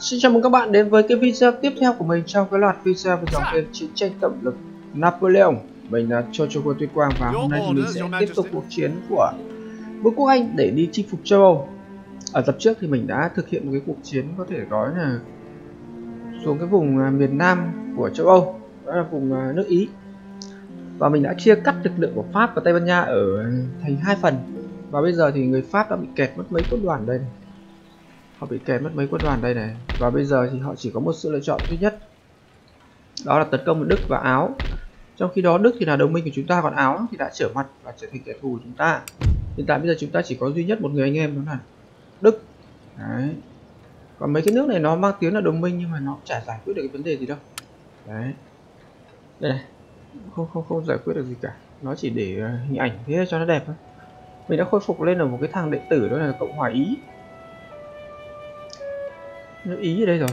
Xin chào mừng các bạn đến với cái video tiếp theo của mình trong cái loạt video về dòng game chiến tranh tổng lực Napoleon. Mình là Cho Tuyên Quang và hôm nay thì mình sẽ tiếp tục cuộc chiến của Vương quốc Anh để đi chinh phục châu Âu. Ở tập trước thì mình đã thực hiện một cái cuộc chiến có thể nói là xuống cái vùng miền Nam của châu Âu, đó là vùng nước Ý. Và mình đã chia cắt lực lượng của Pháp và Tây Ban Nha ở thành hai phần. Và bây giờ thì người Pháp đã bị kẹt mất mấy quân đoàn đây này. Và bây giờ thì họ chỉ có một sự lựa chọn duy nhất, đó là tấn công vào Đức và Áo. Trong khi đó Đức thì là đồng minh của chúng ta, còn Áo thì đã trở mặt và trở thành kẻ thù của chúng ta. Hiện tại bây giờ chúng ta chỉ có duy nhất một người anh em, đó là Đức. Đấy. Còn mấy cái nước này nó mang tiếng là đồng minh nhưng mà nó chả giải quyết được cái vấn đề gì đâu. Đấy. Đây này. Không giải quyết được gì cả. Nó chỉ để hình ảnh thế cho nó đẹp thôi. Mình đã khôi phục lên ở một cái thằng đệ tử, đó là Cộng hòa Ý. Nước Ý ở đây rồi.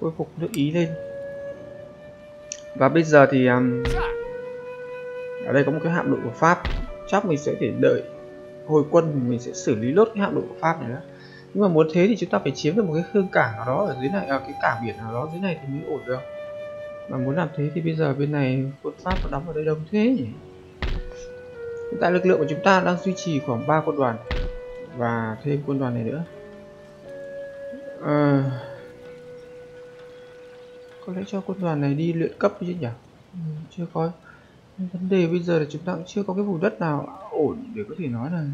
Khôi phục nước Ý lên. Và bây giờ thì ở đây có một cái hạm đội của Pháp. Chắc mình sẽ để đợi hồi quân thì mình sẽ xử lý lốt cái hạm đội của Pháp này đó. Nhưng mà muốn thế thì chúng ta phải chiếm được một cái khương cảng nào đó ở dưới này, cái cảng biển nào đó dưới này thì mới ổn được. Mà muốn làm thế thì bây giờ bên này quân Pháp nó đóng ở đây đông thế nhỉ. Hiện tại lực lượng của chúng ta đang duy trì khoảng 3 quân đoàn và thêm quân đoàn này nữa. Có lẽ cho quân đoàn này đi luyện cấp chứ nhỉ? Chưa có. Vấn đề bây giờ là chúng ta cũng chưa có cái vùng đất nào ổn để có thể nói là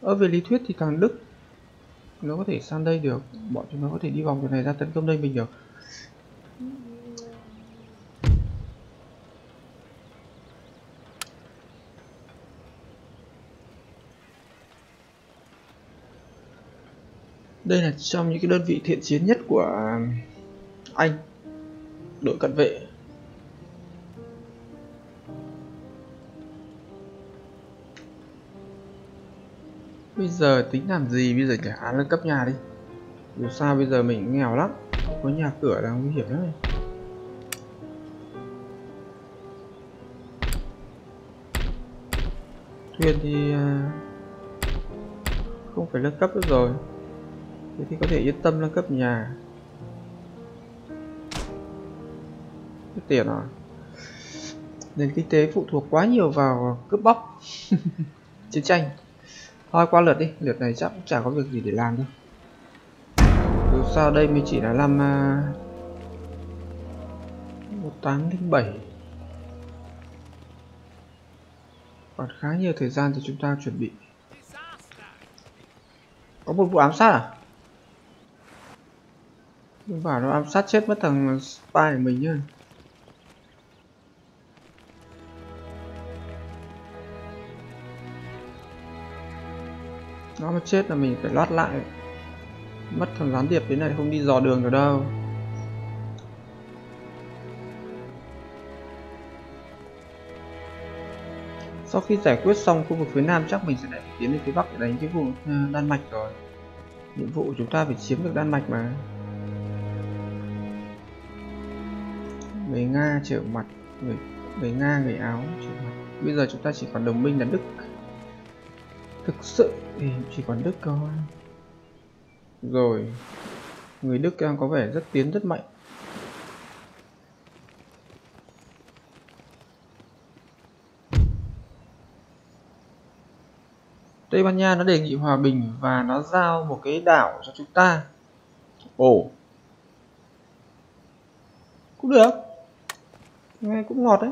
ở về lý thuyết thì thằng Đức nó có thể sang đây được, bọn chúng nó có thể đi vòng cái này ra tấn công đây mình được. Đây là trong những cái đơn vị thiện chiến nhất của Anh, đội cận vệ. Bây giờ tính làm gì bây giờ, cả án lên cấp nhà đi. Dù sao bây giờ mình nghèo lắm, không có nhà cửa là nguy hiểm lắm này. Thuyền thì không phải nâng cấp nữa rồi. Thế thì có thể yên tâm nâng cấp nhà. Cái tiền rồi. Nền kinh tế phụ thuộc quá nhiều vào cướp bóc chiến tranh. Thôi qua lượt đi, lượt này chắc cũng chả có việc gì để làm đâu. Dù sao đây mình chỉ là làm 1807. Còn khá nhiều thời gian cho chúng ta chuẩn bị. Có một vụ ám sát à? Mình bảo nó ám sát chết mất thằng spy của mình nhá. Nó mà chết là mình phải lót lại. Mất thằng gián điệp đến này không đi dò đường được đâu. Sau khi giải quyết xong khu vực phía Nam chắc mình sẽ lại tiến lên phía Bắc để đánh cái vùng Đan Mạch rồi. Nhiệm vụ của chúng ta phải chiếm được Đan Mạch mà. Người Nga trở mặt, người Nga, người Áo trở mặt. Bây giờ chúng ta chỉ còn đồng minh là Đức. Thực sự thì chỉ còn Đức thôi. Rồi. Người Đức đang có vẻ rất tiến rất mạnh. Tây Ban Nha nó đề nghị hòa bình và nó giao một cái đảo cho chúng ta. Ồ. Cũng được. Nghe cũng ngọt đấy.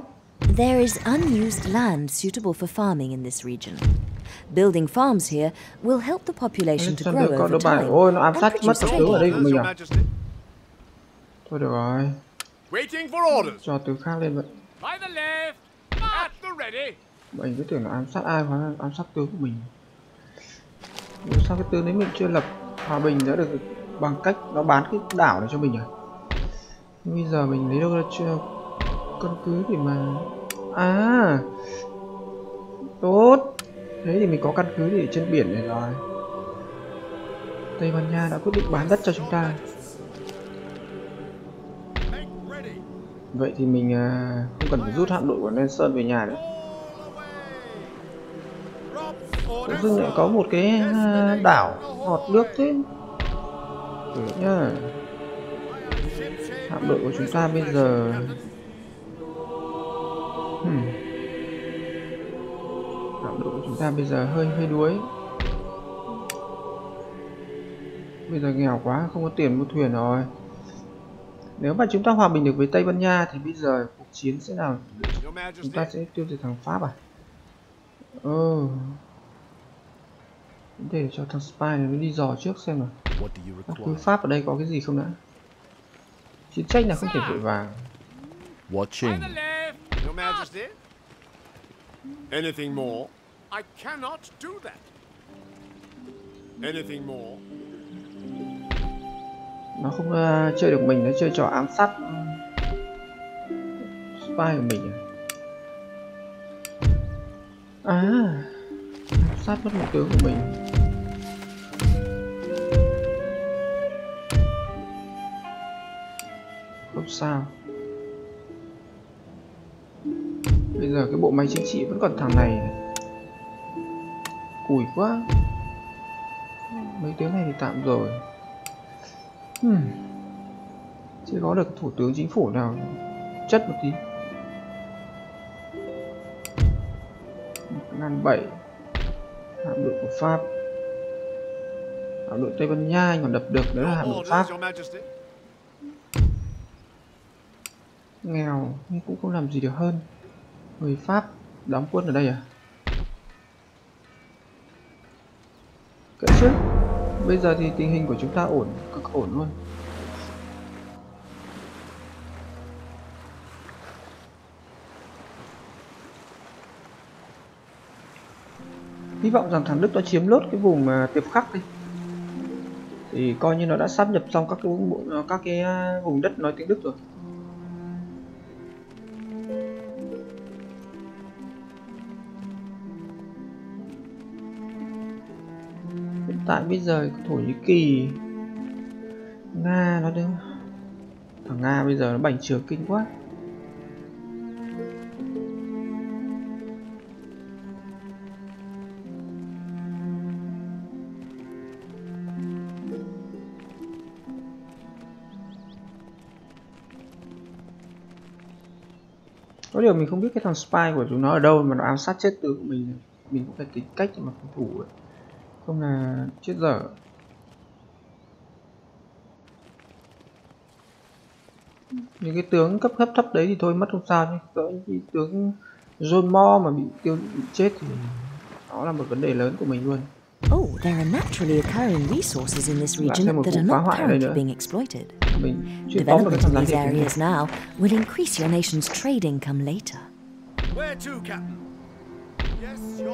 There is unused land suitable for farming in this region. Building farms here will help the population to grow over time. Ôi, nó ám sát mất tứ ở đây của mình à? Thôi được rồi. Cho tứ khác lên vậy. Mình cứ tưởng là ám sát ai hóa ám sát tướng của mình. Nếu sao cái tướng đấy mình chưa lập hòa bình đã được bằng cách nó bán cái đảo này cho mình à? Bây giờ mình lấy đâu ra chưa căn cứ thì mà tốt. Thế thì mình có căn cứ để trên biển này rồi. Tây Ban Nha đã quyết định bán đất cho chúng ta. Vậy thì mình không cần phải rút hạm đội của Nelson về nhà nữa. tự dưng lại có một cái đảo ngọt nước thế. Yeah. Hạm đội của chúng ta bây giờ hạm đội của chúng ta bây giờ hơi đuối. Bây giờ nghèo quá, không có tiền mua thuyền rồi. Nếu mà chúng ta hòa bình được với Tây Ban Nha thì bây giờ cuộc chiến sẽ là chúng ta sẽ tiêu diệt thằng Pháp à? Để cho thằng Spy này nó đi dò trước xem nào. Các quân Pháp ở đây có cái gì không đã? Chiến tranh là không thể vội vàng. Watching. Anything more? I cannot do that. Anything more? Nó không chơi được mình, nó chơi trò ám sát Spy của mình. Ám sát mất mục tiêu của mình. Không sao. Bây giờ cái bộ máy chính trị vẫn còn thằng này. Cùi quá. Mấy tiếng này thì tạm rồi. Chưa có được thủ tướng chính phủ nào chất một tí. 107. Hạm đội của Pháp. Hạm đội Tây Ban Nha anh còn đập được, đấy là hạm đội Pháp. Nghèo nhưng cũng không làm gì được hơn. Người Pháp đóng quân ở đây à? Cỡ chứ. Bây giờ thì tình hình của chúng ta ổn, cực ổn luôn. Hy vọng rằng thằng Đức nó chiếm lốt cái vùng Tiệp Khắc đi, thì coi như nó đã sáp nhập xong các cái vùng đất nói tiếng Đức rồi. Tại bây giờ Thổ Nhĩ Kỳ, Nga nó đứng, thằng Nga bây giờ nó bành trướng kinh quá. Có điều mình không biết cái thằng Spy của chúng nó ở đâu mà nó ám sát chết tướng của mình. Mình cũng phải tính cách để mà phòng thủ ấy. Không là chết dở. Những cái tướng cấp thấp thấp đấy thì thôi mất không sao, nhưng cái tướng John Moore mà bị tiêu bị chết thì đó là một vấn đề lớn của mình luôn. Lại thêm một vụ phá hoại ở đây nữa. Mình chuyển tóm được cái thằng gián điệp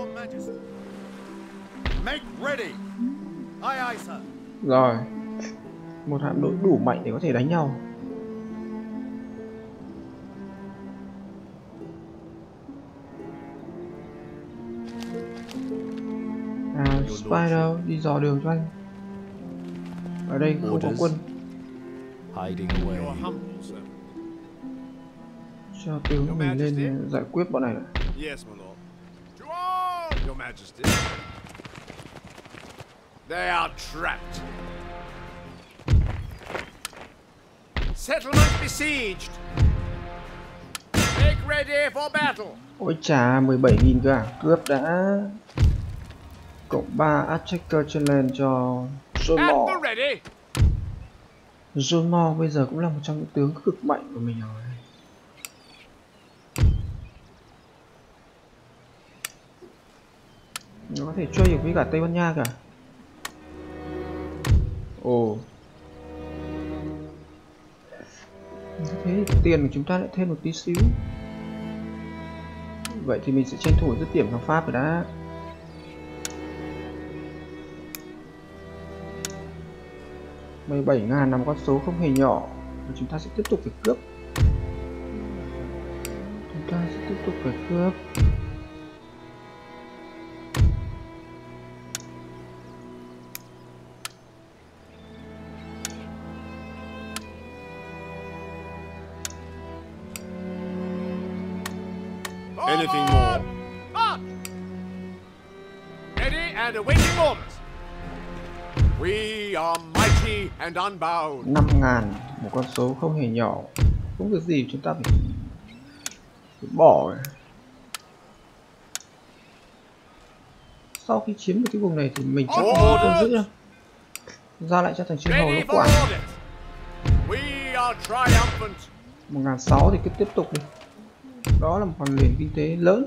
này. Make ready. Aye, aye, sir. Rồi, một hạm đội đủ mạnh để có thể đánh nhau. Spy đâu, đi dò đường cho anh. Ở đây không có quân. Cho tướng mình lên giải quyết bọn này. They are trapped. Settlement besieged. Make ready for battle. Ôi chà, 17.000 cơ à? Cướp đã. Cộng 3 attacker challenge cho John Moore. John Moore bây giờ cũng là một trong những tướng cực mạnh của mình rồi. Nó có thể chơi được với cả Tây Ban Nha cả. Ồ, thế thì tiền của chúng ta lại thêm một tí xíu. Vậy thì mình sẽ tranh thủ dứt điểm thằng Pháp rồi đã. Mấy 7.000 nằm con số không hề nhỏ. Và chúng ta sẽ tiếp tục phải cướp. Chúng ta sẽ tiếp tục phải cướp. Anything more? Ready? and awaiting orders. We are mighty and unbound. 5.000, một con số không hề nhỏ. Không việc gì chúng ta phải bỏ. Sau khi chiếm được cái vùng này thì mình chắc vô tôn giữ nhá. Ra lại cho thành chiến hầu nó quả. 1.600 thì cứ tiếp tục đi. Đó là một khoản liền kinh tế lớn.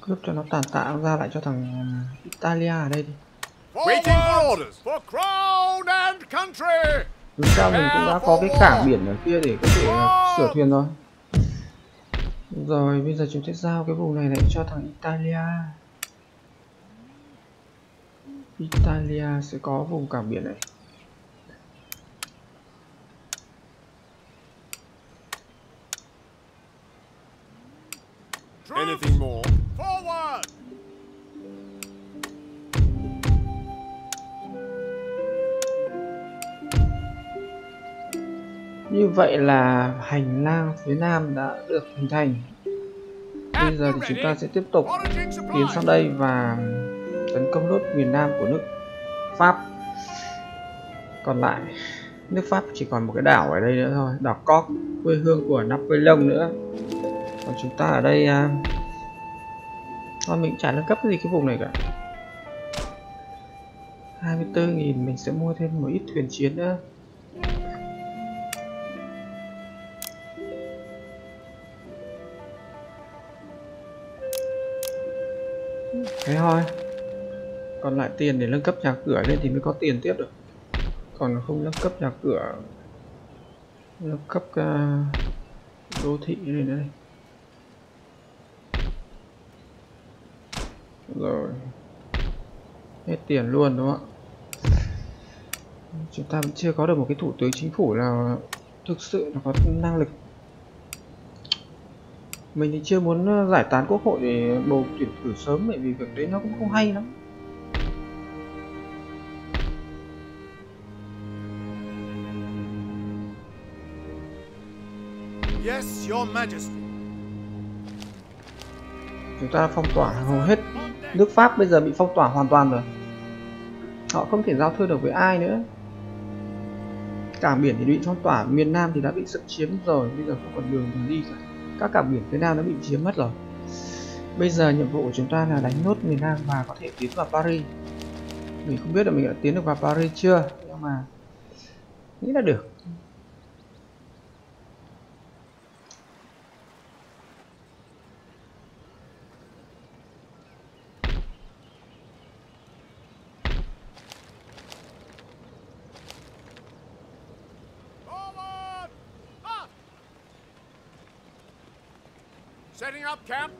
Cướp cho nó tàn tạ, ra lại cho thằng Italia ở đây đi. Chúng ta mình cũng đã có cái cảng biển ở kia để có thể sửa thuyền rồi. Rồi bây giờ chúng sẽ giao cái vùng này lại cho thằng Italia. Italia sẽ có vùng cảng biển này. Anything more? Forward. Như vậy là hành lang phía nam đã được hình thành. Bây giờ thì chúng ta sẽ tiếp tục tiến sang đây và tấn công nốt miền nam của nước Pháp. Còn lại nước Pháp chỉ còn một cái đảo ở đây nữa thôi, đảo Cork, quê hương của Napoleon nữa. Còn chúng ta ở đây thôi mình chả nâng cấp cái gì cái vùng này cả. 24.000 mình sẽ mua thêm một ít thuyền chiến nữa. Thế thôi. Còn lại tiền để nâng cấp nhà cửa lên thì mới có tiền tiếp được. Còn không nâng cấp nhà cửa, nâng cấp đô thị này đây. Rồi hết tiền luôn đúng không ạ? Chúng ta vẫn chưa có được một cái thủ tướng chính phủ nào thực sự là có năng lực. Mình thì chưa muốn giải tán quốc hội để bầu tuyển cử sớm, bởi vì việc đấy nó cũng không hay lắm. Yes, Your Majesty. Chúng ta phong tỏa hầu hết nước Pháp, bây giờ bị phong tỏa hoàn toàn rồi. Họ không thể giao thương được với ai nữa. Cảng biển thì bị phong tỏa, miền Nam thì đã bị xâm chiếm rồi, bây giờ không còn đường để đi cả. Các cảng biển phía Nam đã bị chiếm mất rồi. Bây giờ nhiệm vụ của chúng ta là đánh nốt miền Nam và có thể tiến vào Paris. Mình không biết là mình đã tiến được vào Paris chưa, nhưng mà nghĩ là được. Setting up camp.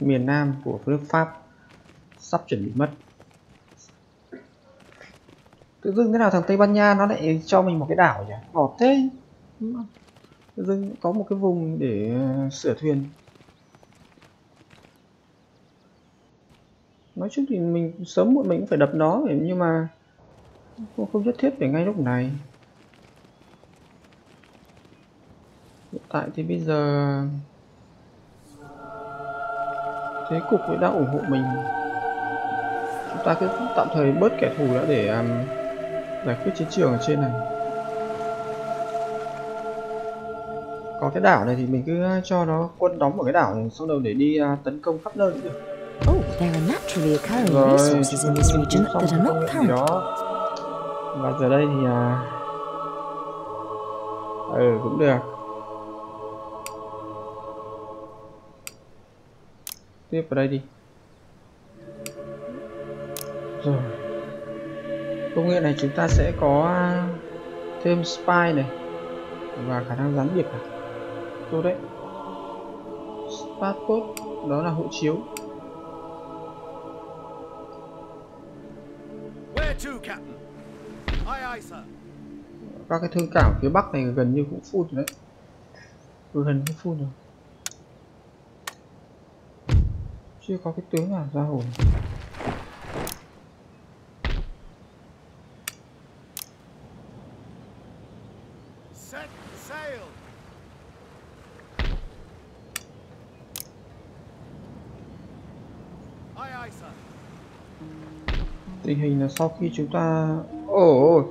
Miền Nam của nước Pháp sắp chuẩn bị mất. Tự dưng thế nào thằng Tây Ban Nha nó lại cho mình một cái đảo nhỉ? Ngọt thế. Tự dưng có một cái vùng để sửa thuyền. Nói chung thì mình sớm muộn mình cũng phải đập nó, nhưng mà không nhất thiết phải ngay lúc này. Hiện tại thì bây giờ thế cục cũng đã ủng hộ mình. Chúng ta cứ tạm thời bớt kẻ thù đã để giải quyết chiến trường ở trên này. Có cái đảo này thì mình cứ cho nó quân đóng ở cái đảo này, xong đầu để đi tấn công khắp nơi được. Rồi, xong đó. Và giờ đây thì cũng được. Tiếp vào đây đi. Rồi. Công nghệ này chúng ta sẽ có thêm spy này và khả năng gián điệp. Tốt đấy. Passport, đó là hộ chiếu. Các cái thương cảng phía bắc này gần như cũng full rồi đấy. Gần như full rồi. Chưa có cái tướng nào ra hồn. Tình hình là sau khi chúng ta ôi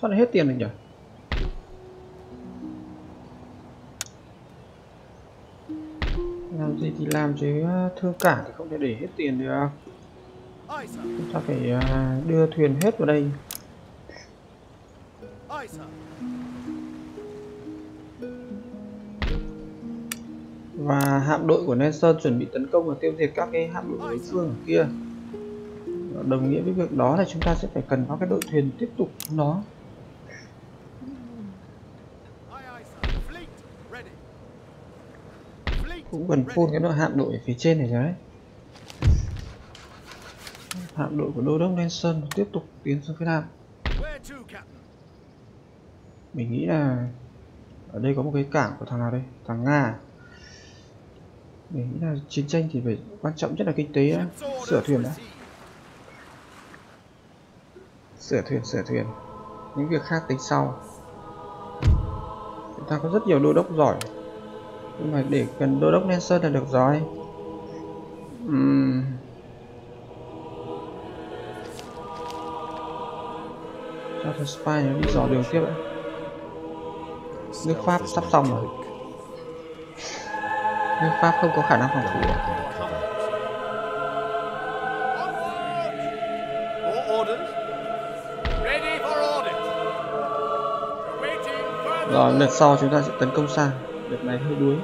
sao lại hết tiền rồi nhỉ? Làm gì thì làm chứ thương cảng thì không thể để hết tiền được. Chúng ta phải đưa thuyền hết vào đây. Và hạm đội của Nelson chuẩn bị tấn công và tiêu diệt các cái hạm đội đối phương ở kia. Đồng nghĩa với việc đó là chúng ta sẽ phải cần có cái đội thuyền tiếp tục nó. Cũng gần full cái đội hạm đội ở phía trên này rồi đấy. Hạm đội của đô đốc Nelson tiếp tục tiến xuống phía nam. Mình nghĩ là ở đây có một cái cảng của thằng nào đây? Thằng Nga. Mình nghĩ là chiến tranh thì phải quan trọng nhất là kinh tế đó. Sửa thuyền đã. Sửa thuyền. Những việc khác tính sau. Chúng ta có rất nhiều đô đốc giỏi. Nhưng mà để cần đô đốc Nelson là được rồi. Cho thằng spy nó đi dò đường tiếp đã. Nước Pháp sắp xong rồi. Nước Pháp không có khả năng phòng thủ. Rồi lần sau chúng ta sẽ tấn công sang. Đợt này hơi đuối.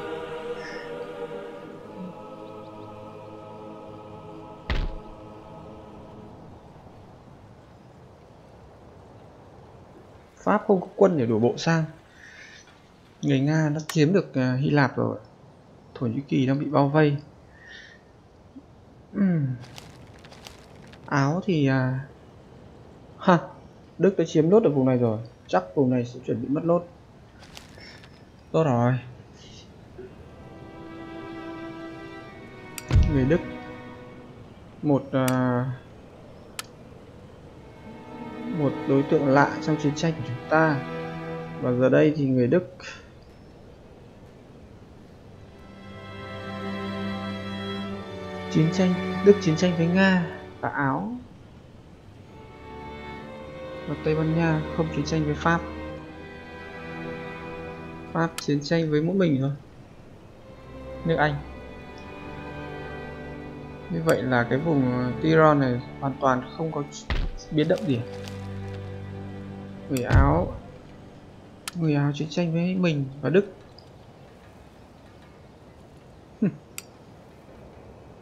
Pháp không có quân để đổ bộ sang. Người Nga đã chiếm được Hy Lạp rồi. Thổ Nhĩ Kỳ đang bị bao vây. Áo thì Đức đã chiếm nốt được vùng này rồi. Chắc vùng này sẽ chuẩn bị mất nốt. Tốt rồi. Người Đức. Một đối tượng lạ trong chiến tranh của chúng ta. Và giờ đây thì người Đức chiến tranh, Đức chiến tranh với Nga và Áo, và Tây Ban Nha không chiến tranh với Pháp. Pháp chiến tranh với mỗi mình thôi, nước Anh. Như vậy là cái vùng Tyrol này hoàn toàn không có biến động gì. Người Áo chiến tranh với mình và Đức.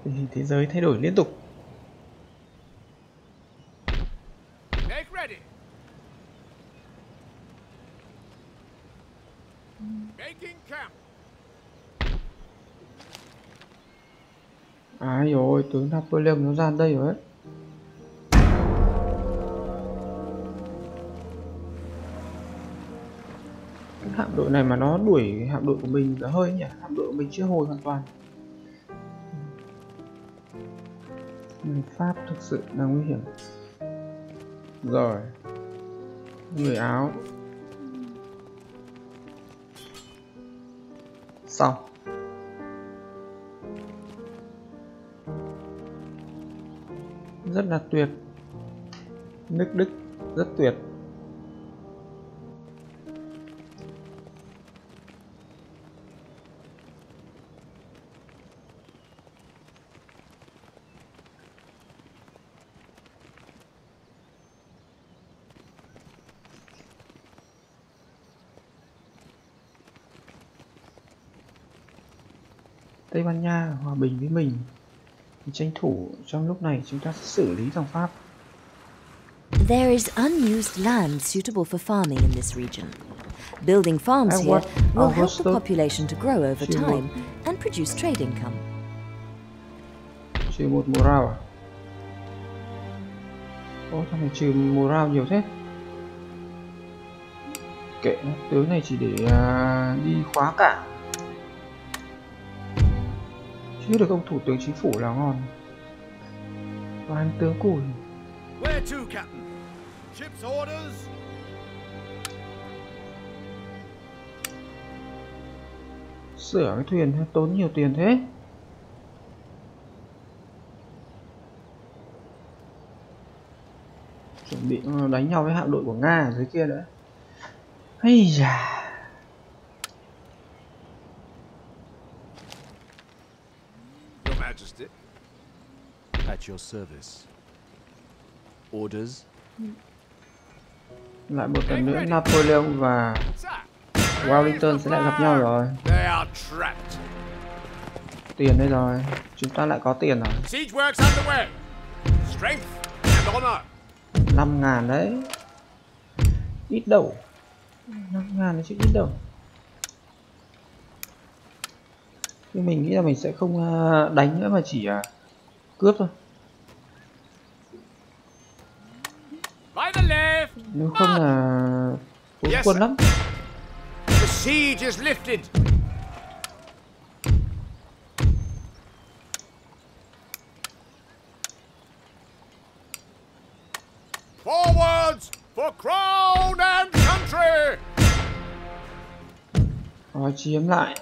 Tình hình thế giới thay đổi liên tục. Ai ôi, tướng Napoleon nó ra đây rồi đấy. Cái hạm đội này mà nó đuổi hạm đội của mình là hơi nhỉ. Hạm đội của mình chưa hồi hoàn toàn. Người Pháp thực sự là nguy hiểm. Rồi. Người Áo. Xong. Rất là tuyệt. Nước Đức rất tuyệt. Tây Ban Nha hòa bình với mình. Tranh thủ trong lúc này chúng ta sẽ xử lý thằng Pháp. There is unused land suitable for farming in this region. Building farms here will help the population to grow over time and produce trade income. Trừ 1 morale à? Ô, thằng này trừ morale nhiều thế. Kệ nó, tớ này chỉ để đi khóa cảng. Chứ được ông thủ tướng chính phủ là ngon. Toàn tướng củi. Where to, Captain? Ship's orders. Sửa cái thuyền tốn nhiều tiền thế. Chuẩn bị đánh nhau với hạm đội của Nga ở dưới kia nữa. Hay da. Your Majesty, at your service. Orders. Lại một lần nữa Napoleon và Wellington sẽ lại gặp nhau rồi. Tiền đây rồi, chúng ta lại có tiền rồi. 5.000 đấy. Ít đâu. 5.000 đấy chứ ít đâu. Nhưng mình nghĩ là mình sẽ không đánh nữa mà chỉ cướp thôi. Nếu không là tốn quân lắm. The siege is lifted. Forwards for crown and country. Rồi chiếm lại,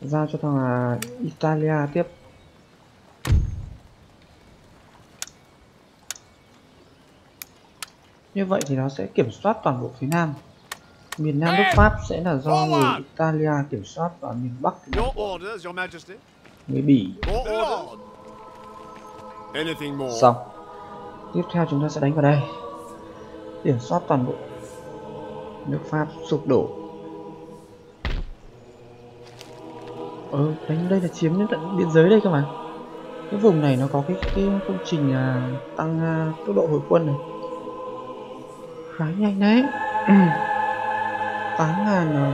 giao cho thằng Italia tiếp. Như vậy thì nó sẽ kiểm soát toàn bộ phía Nam. Miền Nam nước Pháp sẽ là do người Italia kiểm soát và miền Bắc người Bỉ. Xong. Tiếp theo chúng ta sẽ đánh vào đây. Kiểm soát toàn bộ nước Pháp sụp đổ. Đánh đây là chiếm đến tận biên giới đây cơ mà. Cái vùng này nó có cái công trình tăng tốc độ hồi quân này. Khá nhanh đấy. 8.000 rồi.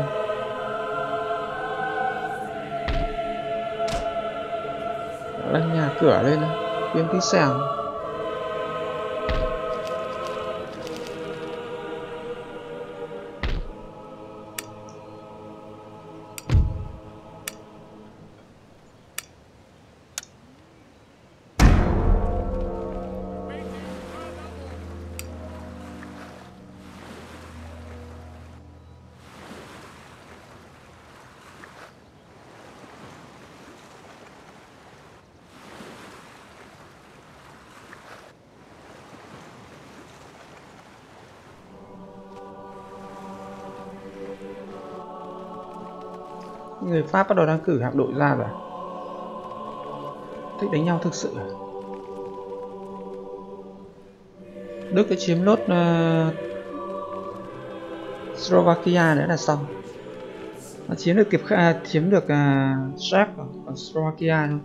Đánh nhà cửa lên này, kiếm cái sẻng. Người Pháp bắt đầu đang cử hạm đội ra rồi. Thích đánh nhau thực sự. Đức đã chiếm lốt Slovakia nữa là xong. Nó chiếm được Czech và Slovakia thôi.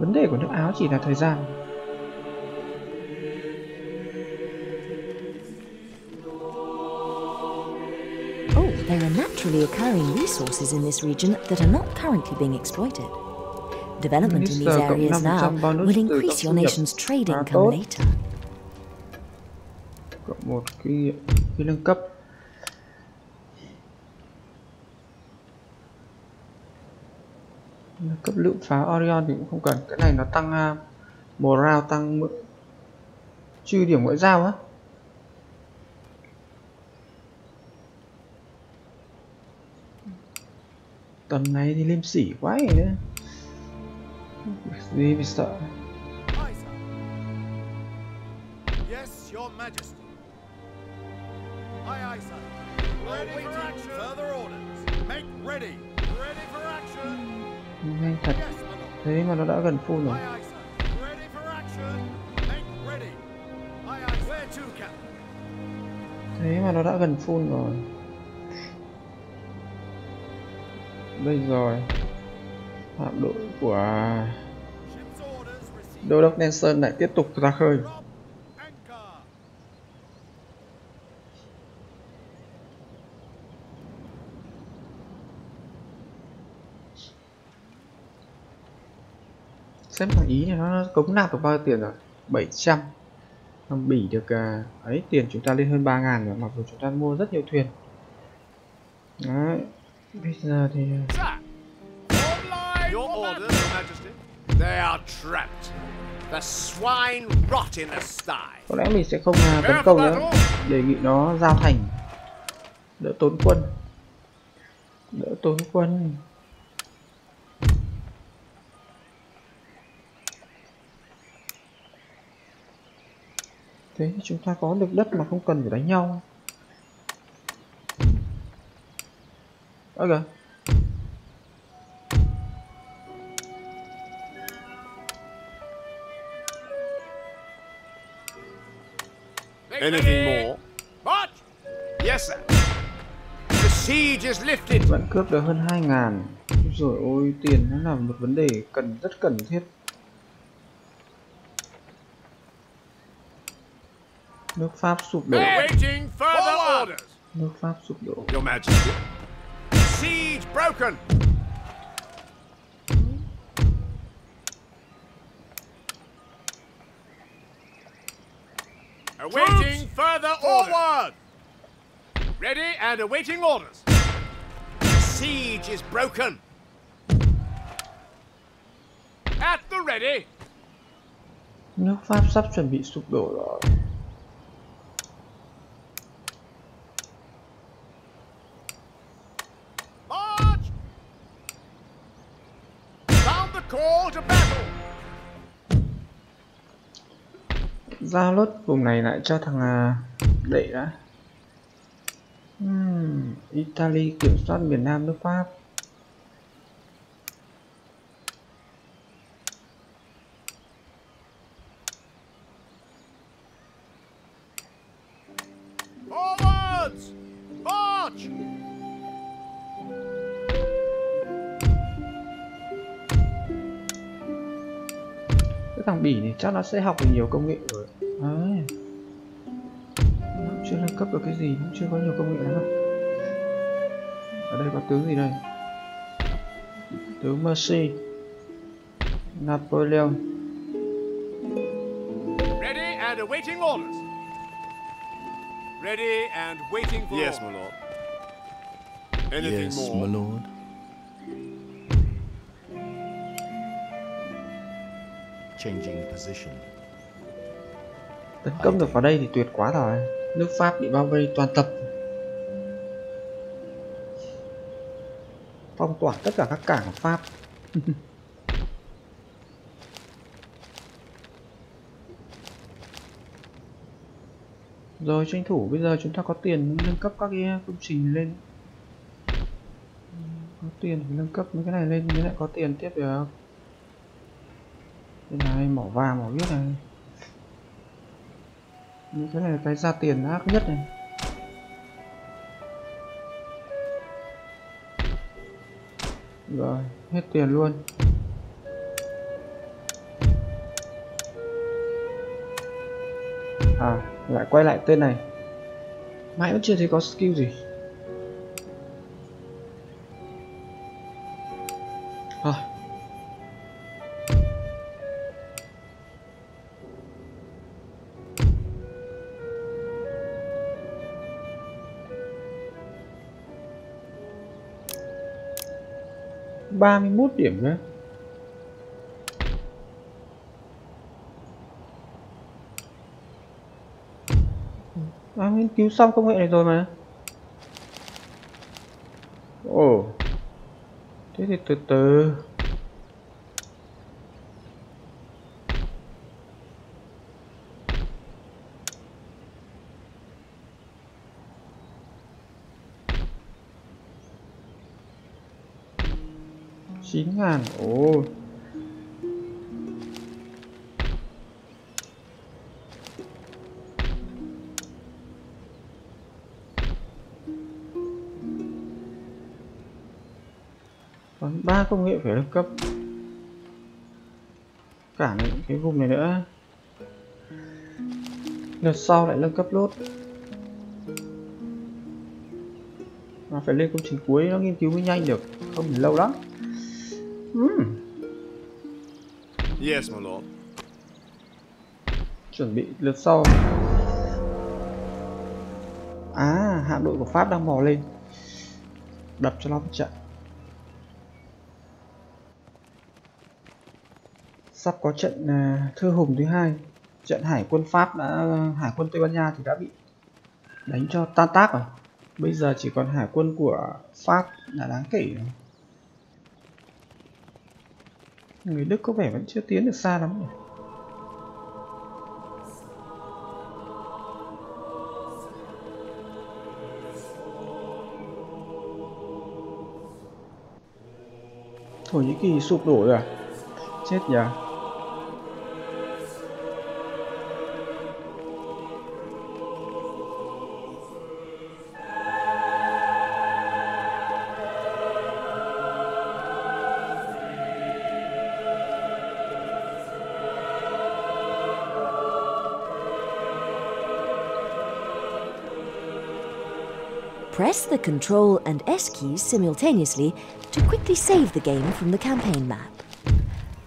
Vấn đề của nước Áo chỉ là thời gian. There are naturally occurring resources in this region that are not currently being exploited. Development in these areas now will increase your nation's trade income later. Cộng một cái nâng cấp. Nâng cấp lượng pháo Orion thì cũng không cần. Cái này nó tăng morale, tăng trừ điểm ngoại giao á. Tuần này thì liêm sỉ quá nữa. Gì bị sợ. Nhanh thật. Thế mà nó đã gần full rồi. Đây rồi. Hạm đội của Đô đốc Nelson lại tiếp tục ra khơi. Xem thằng Ý nó cống nạp được bao nhiêu tiền rồi? 700. Thằng Bỉ được ấy, tiền chúng ta lên hơn 3.000 rồi, mặc dù chúng ta mua rất nhiều thuyền. Đấy. Bây giờ thì có lẽ mình sẽ không tấn công nữa, đề nghị nó giao thành đỡ tốn quân, thế chúng ta có được đất mà không cần phải đánh nhau. Ok. Anything more? What? Yes sir. The siege is lifted. Vẫn cướp được hơn 2.000. Rồi ôi, tiền nó là một vấn đề rất cần thiết. Nước Pháp sụp đổ. Your Majesty. Siege broken. Awaiting further orders. Ready and awaiting orders. Siege is broken. At the ready. Nước Pháp sắp chuẩn bị sụp đổ rồi. Giao lốt vùng này lại cho thằng đệ đã. Italy kiểm soát miền Nam nước Pháp. Cái thằng Bỉ thì chắc nó sẽ học được nhiều công nghệ rồi. Đấy. Nó chưa nâng cấp được cái gì, cũng chưa có nhiều công nghệ lắm. Ở đây có tướng gì đây? Tướng Mercy, Napoleon. Ready and awaiting orders. Ready and waiting for. Yes, my lord. Anything yes, more? My lord. Changing position. Tấn công được vào đây thì tuyệt quá rồi. Nước Pháp bị bao vây toàn tập, phong tỏa tất cả các cảng của Pháp. Rồi tranh thủ bây giờ chúng ta có tiền nâng cấp các cái công trình lên, có tiền nâng cấp mấy cái này lên mới lại có tiền tiếp được. Cái này mỏ vàng mỏ biết này, những cái này là cái ra tiền ác nhất này. Rồi hết tiền luôn. À lại quay lại tên này, mãi vẫn chưa thấy có skill gì. Thôi à. Ba mươi 31 điểm nữa. À, nghiên cứu xong công nghệ này rồi mà. Ồ, thế thì từ từ. À, ồ. Còn 3 công nghệ phải nâng cấp. Cả cái vùng này nữa. Đợt sau lại nâng cấp lốt. Mà phải lên công trình cuối nó nghiên cứu mới nhanh được, không thì lâu lắm. Yes, my lord. Chuẩn bị lượt sau. À, hạm đội của Pháp đang mò lên. Đập cho nó một trận. Sắp có trận Thư Hùng thứ hai. Trận hải quân Pháp đã, hải quân Tây Ban Nha thì đã bị đánh cho tan tác rồi. Bây giờ chỉ còn hải quân của Pháp là đáng kể. Người Đức có vẻ vẫn chưa tiến được xa lắm nhỉ. Thổ Nhĩ Kỳ sụp đổ rồi à? Chết nhỉ. Press the Control and S keys simultaneously to quickly save the game from the campaign map.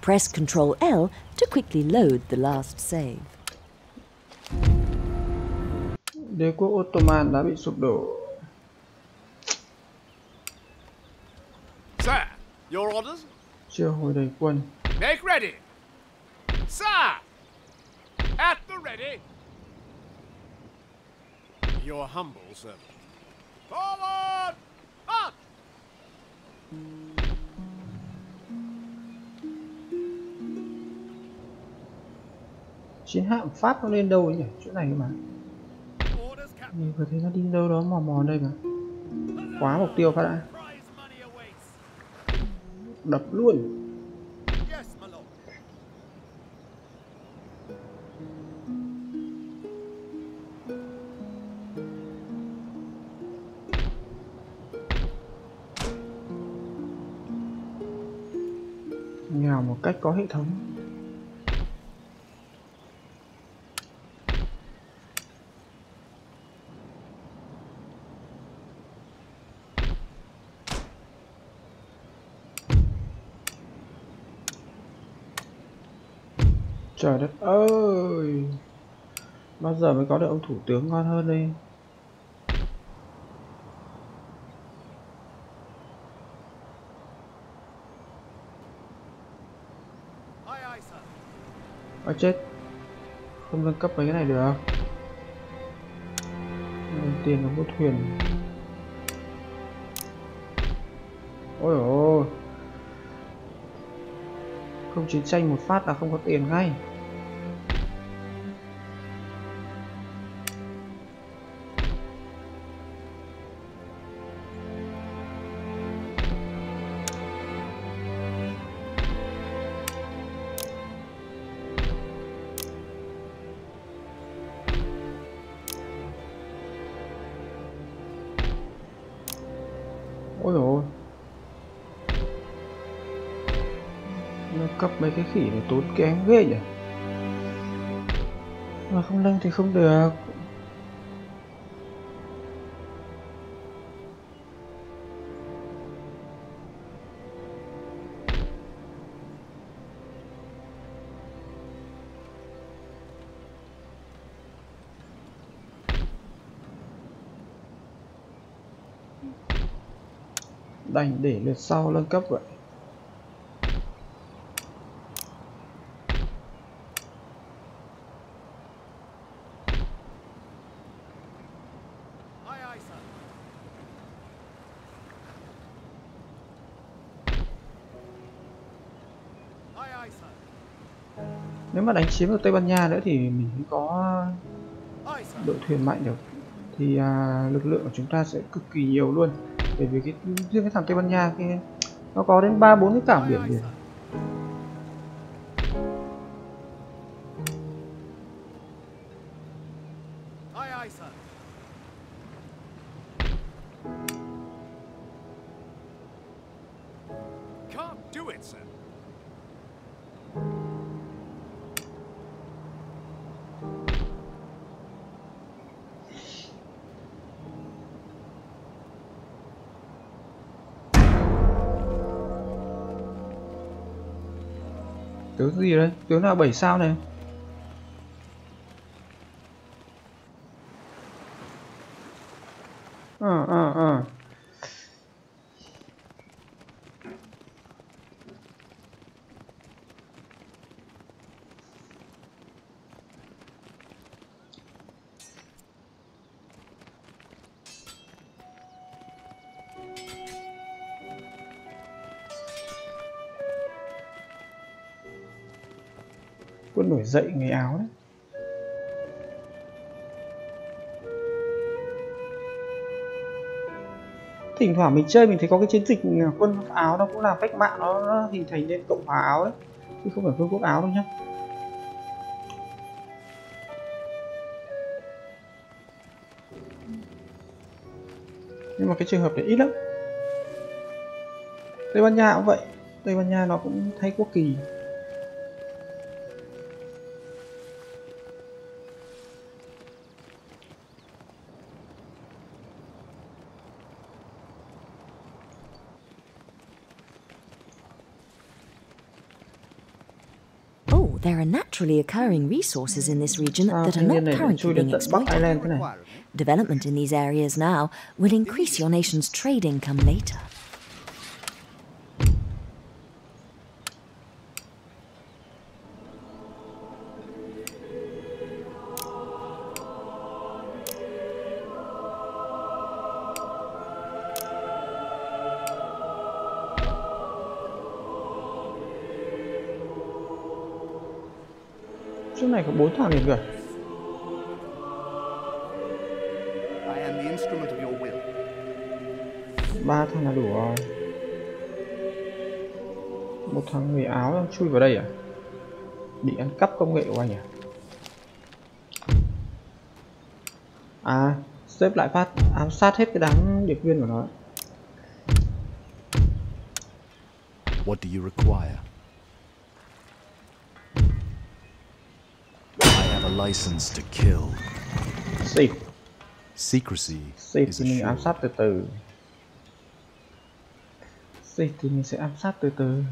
Press Control L to quickly load the last save. Đế quốc Ottoman đã bị sụp đổ. Sir, your orders? Chưa hồi đầy quân. Make ready. Sir, at the ready. Your humble servant. Forward! March! Chiến hạm Pháp nó lên đâu ấy nhỉ? Chỗ này mà. Mình vừa thấy nó đi đâu đó mò mò đây mà. Quá mục tiêu Pháp đã. Đập luôn. Nghèo một cách có hệ thống. Trời đất ơi, bao giờ mới có được ông thủ tướng ngon hơn đi. À, chết, không nâng cấp mấy cái này được. Tiền là mua thuyền. Ôi ôi, không chiến tranh một phát là không có tiền ngay. Cấp mấy cái khỉ này tốn kém ghê nhỉ. Mà không nâng thì không được. Đành để lượt sau nâng cấp vậy. Nếu mà đánh chiếm được Tây Ban Nha nữa thì mình cũng có đội thuyền mạnh được. Thì lực lượng của chúng ta sẽ cực kỳ nhiều luôn. Bởi vì riêng cái thằng Tây Ban Nha kia, nó có đến 3-4 cái cảng biển kìa. do it, sir. Tướng cái gì đấy? Tướng nào 7 sao này? Quân nổi dậy người Áo đấy. Thỉnh thoảng mình chơi mình thấy có cái chiến dịch quân Áo nó cũng làm cách mạng, nó hình thành nên Cộng hòa Áo đấy, chứ không phải Vương quốc Áo đâu nhá. Nhưng mà cái trường hợp đấy ít lắm. Tây Ban Nha cũng vậy, Tây Ban Nha nó cũng thay quốc kỳ. There are naturally occurring resources in this region that are not currently being exploited. Development in these areas now will increase your nation's trade income later. Chỗ này có 4 thằng liền kìa. Ba thằng là đủ rồi. Một thằng người Áo đang chui vào đây à? Bị ăn cắp công nghệ của anh à? À, xếp lại phát ám sát hết cái đám điệp viên của nó. What do you require? License to kill. Safe. Secrecy. Safe thì mình ám sát từ từ. Safe thì mình sẽ ám sát từ từ.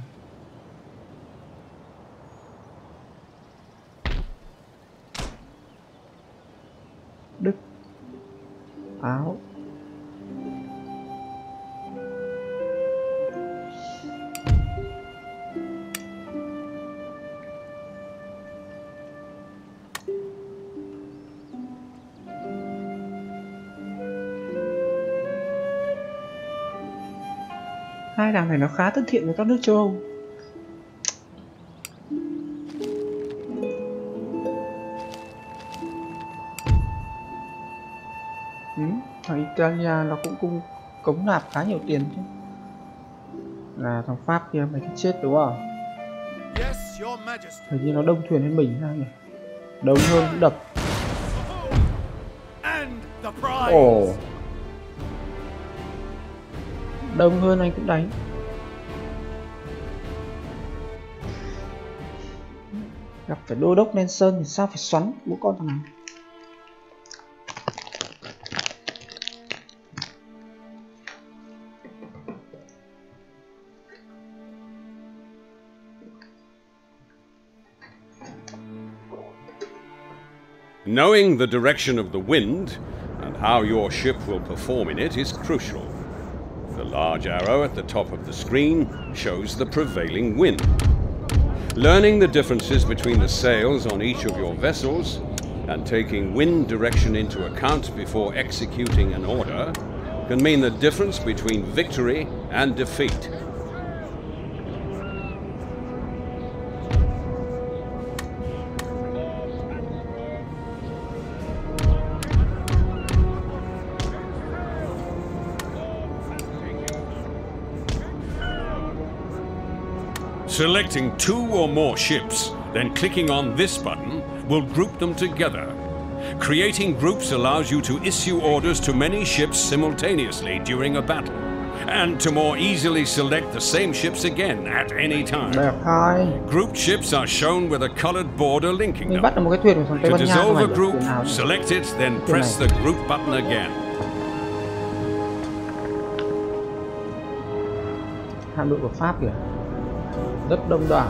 Đức, Áo. Hai đảng này nó khá thân thiện với các nước châu Âu. Thằng Italia nó cũng cống nạp khá nhiều tiền chứ. Là thằng Pháp kia mày cứ chết đúng không? Hình như nó đông thuyền hơn mình ra nhỉ. Đông hơn cũng đập. Ồ, đông hơn anh cũng đánh. Gặp phải đô đốc Nelson thì sao phải xoắn bố con thằng này. Knowing the direction of the wind and how your ship will perform in it is crucial. The large arrow at the top of the screen shows the prevailing wind. Learning the differences between the sails on each of your vessels and taking wind direction into account before executing an order can mean the difference between victory and defeat. Selecting two or more ships, then clicking on this button, will group them together. Creating groups allows you to issue orders to many ships simultaneously during a battle, and to more easily select the same ships again at any time. Được thôi. Grouped ships are shown with a colored border linking them. Bắt được một cái thuyền của Tây Ban Nha. To dissolve a group, select it, then press the group button again. Hạm đội của Pháp kìa, rất đông đảo.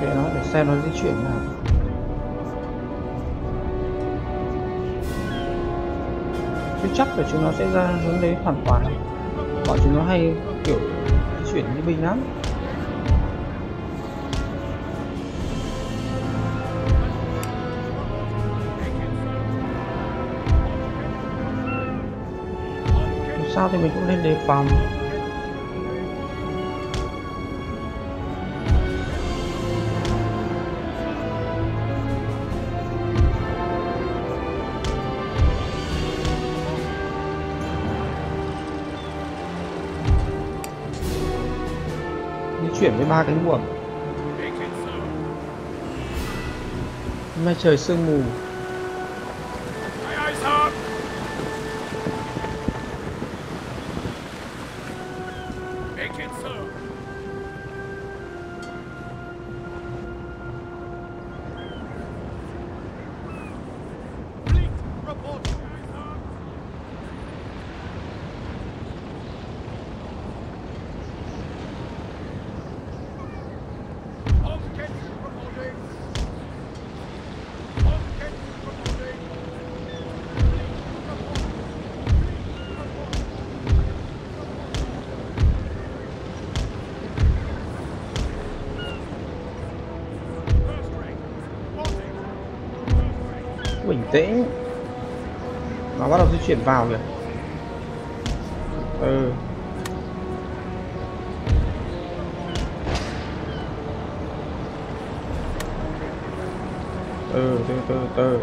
Để nó để xem nó di chuyển nào. Chứ chắc là chúng nó sẽ ra hướng đấy hoàn toàn. Bọn chúng nó hay kiểu di chuyển như binh lắm. Sao thì mình cũng nên đề phòng. Chuyển với 3 cánh buồm. Hôm nay trời sương mù. Bình tĩnh, nó bắt đầu di chuyển vào rồi. Ừ. Từ từ.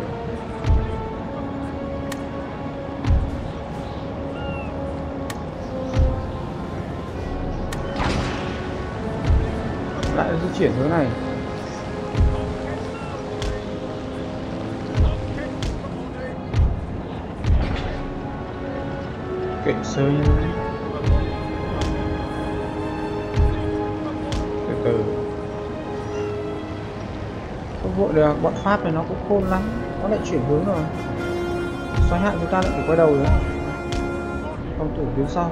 Lại di chuyển hướng này. Chuyển sơn từ từ, không vội được. Bọn Pháp này nó cũng khôn lắm, nó lại chuyển hướng rồi. Xoáy hạng chúng ta lại phải quay đầu nữa, phòng thủ phía sau.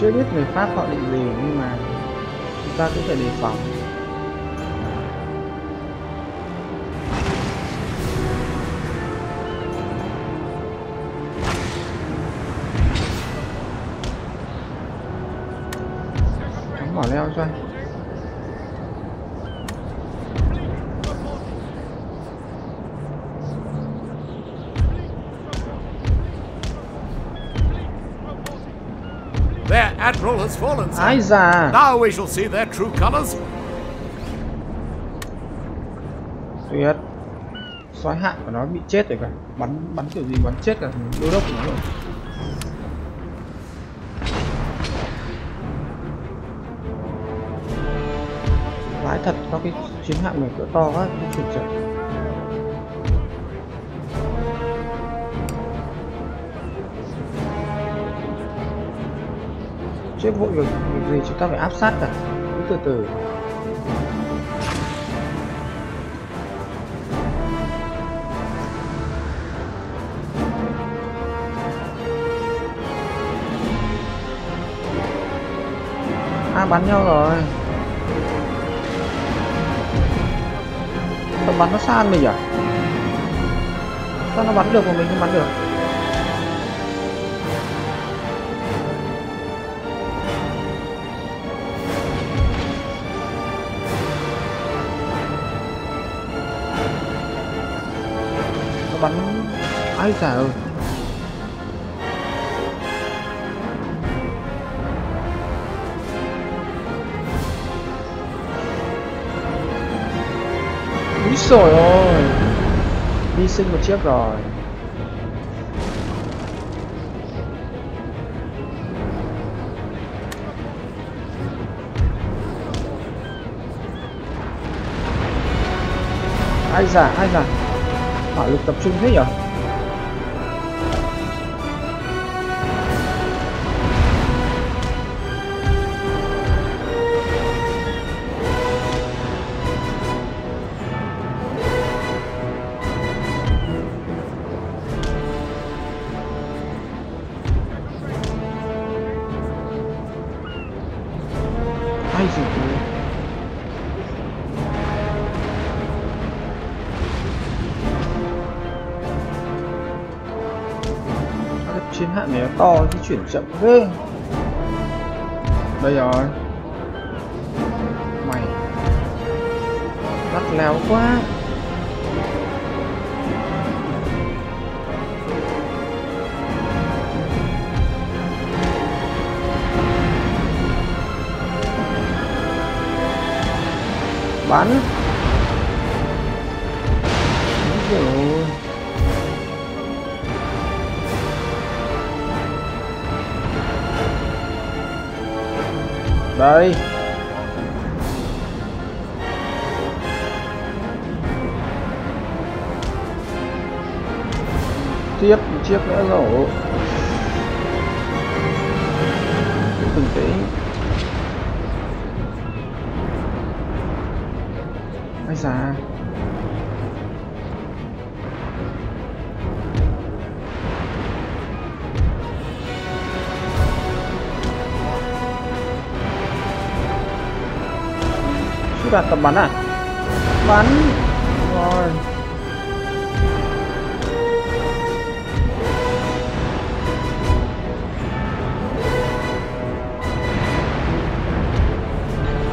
Chưa biết người Pháp họ định gì, nhưng mà chúng ta cũng phải đề phòng. Đóng mỏ leo cho anh. Admiral has fallen, sir. Now we shall see their true colors. Tuyệt. Soái hạng của nó bị chết rồi cả. Bắn kiểu gì bắn chết cả đô đốc của nó rồi. Lái thật, có cái chiến hạm này cỡ to quá, nó chuyển chậm. Chứ vội việc gì chúng ta phải áp sát cả, cứ từ từ. À, bắn nhau rồi. Tầm bắn nó xa hơn mình à? Sao nó bắn được mà mình không bắn được? Bắn ai chả ơi. rồi ôi, hy sinh một chiếc rồi. Ai giả hỏa lực tập trung thế nhở. Chiến hạm này nó to di chuyển chậm ghê. Đây rồi. Mày lắc léo quá. Bắn. Đúng rồi. Đây. Tiếp một chiếc nữa rồi. Từng tí. Ai già. Đặt tầm bắn à? Bắn rồi.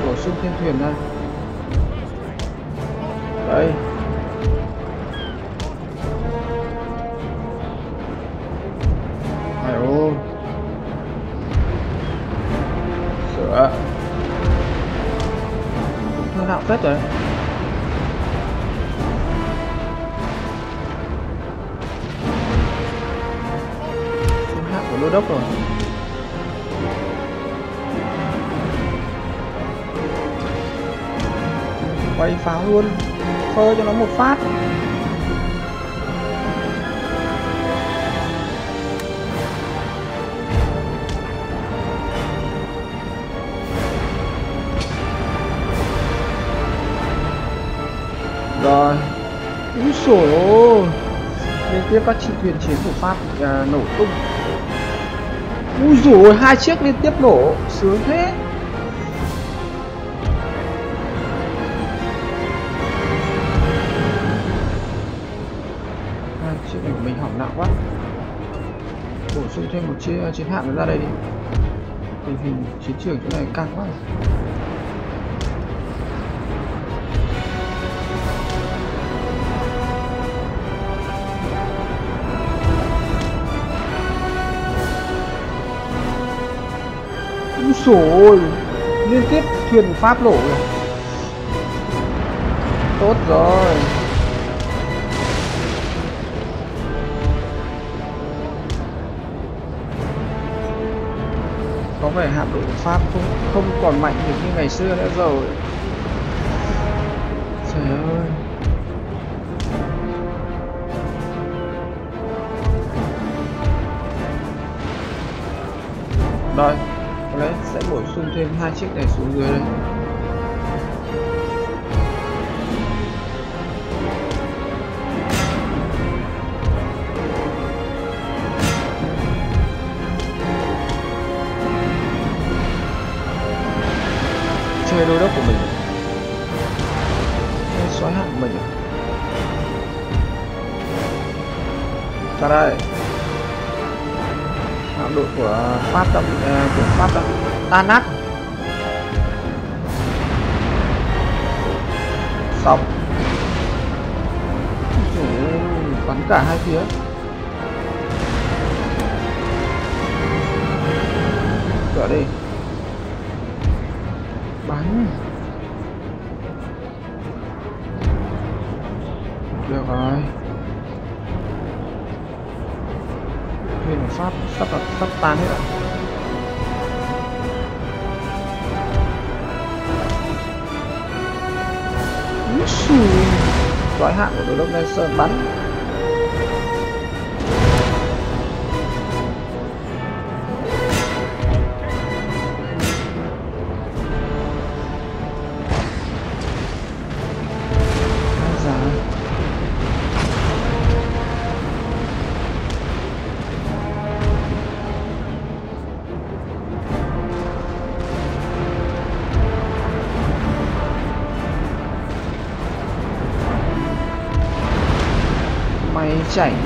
Bổ sung thêm thuyền ra. Đây. Ai ô. Sửa. Nào phết rồi. Chiến hạm của Đô Đốc rồi. Quay pháo luôn, phơ cho nó một phát. Rồi. Úi dồi ôi. Liên tiếp các chiếc thuyền chiến của Pháp nổ tung. Úi dồi ôi, 2 chiếc liên tiếp nổ. Sướng thế. À, chiếc này của mình hỏng nặng quá. Bổ sung thêm một chiếc chiến hạm nữa ra đây đi. Tình hình chiến trường chỗ này căng quá rồi. Ôi, liên tiếp thuyền của Pháp nổ rồi. Tốt rồi. Có vẻ hạm đội của Pháp không còn mạnh được như ngày xưa nữa rồi. Trời ơi. Rồi. Có lẽ sẽ bổ sung thêm 2 chiếc này xuống dưới đây. Chơi Đô Đốc của mình. Chơi xoáy hạm của mình. Ta đây. Đội của Pháp đã tan nát. Xong. Bắn cả hai phía. Cửa đi. Bắn. Được rồi. Huyền của Pháp sắp tan hết rồi. Đói hạn của đối đốc Nelson bắn. Chảy máy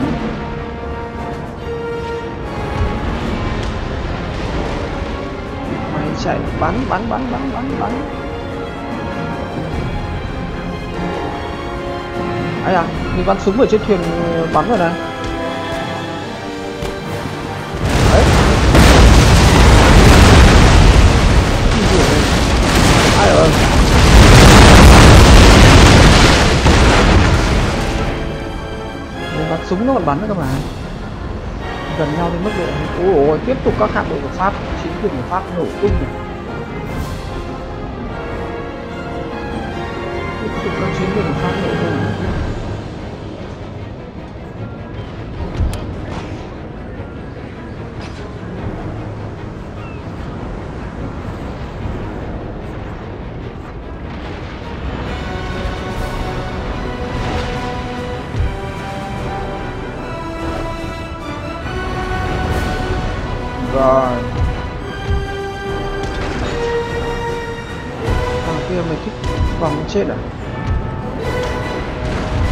chạy bắn ấy à, mình bắn súng ở trên thuyền bắn rồi này. Đấy ai ơi. Súng nó còn bắn nữa cơ mà, gần nhau đến mức độ. Ôi ôi, tiếp tục các hạm đội của Pháp, chính quyền của Pháp nổ tung này. Tiếp tục các chính quyền của Pháp nổ tung này. Chết à?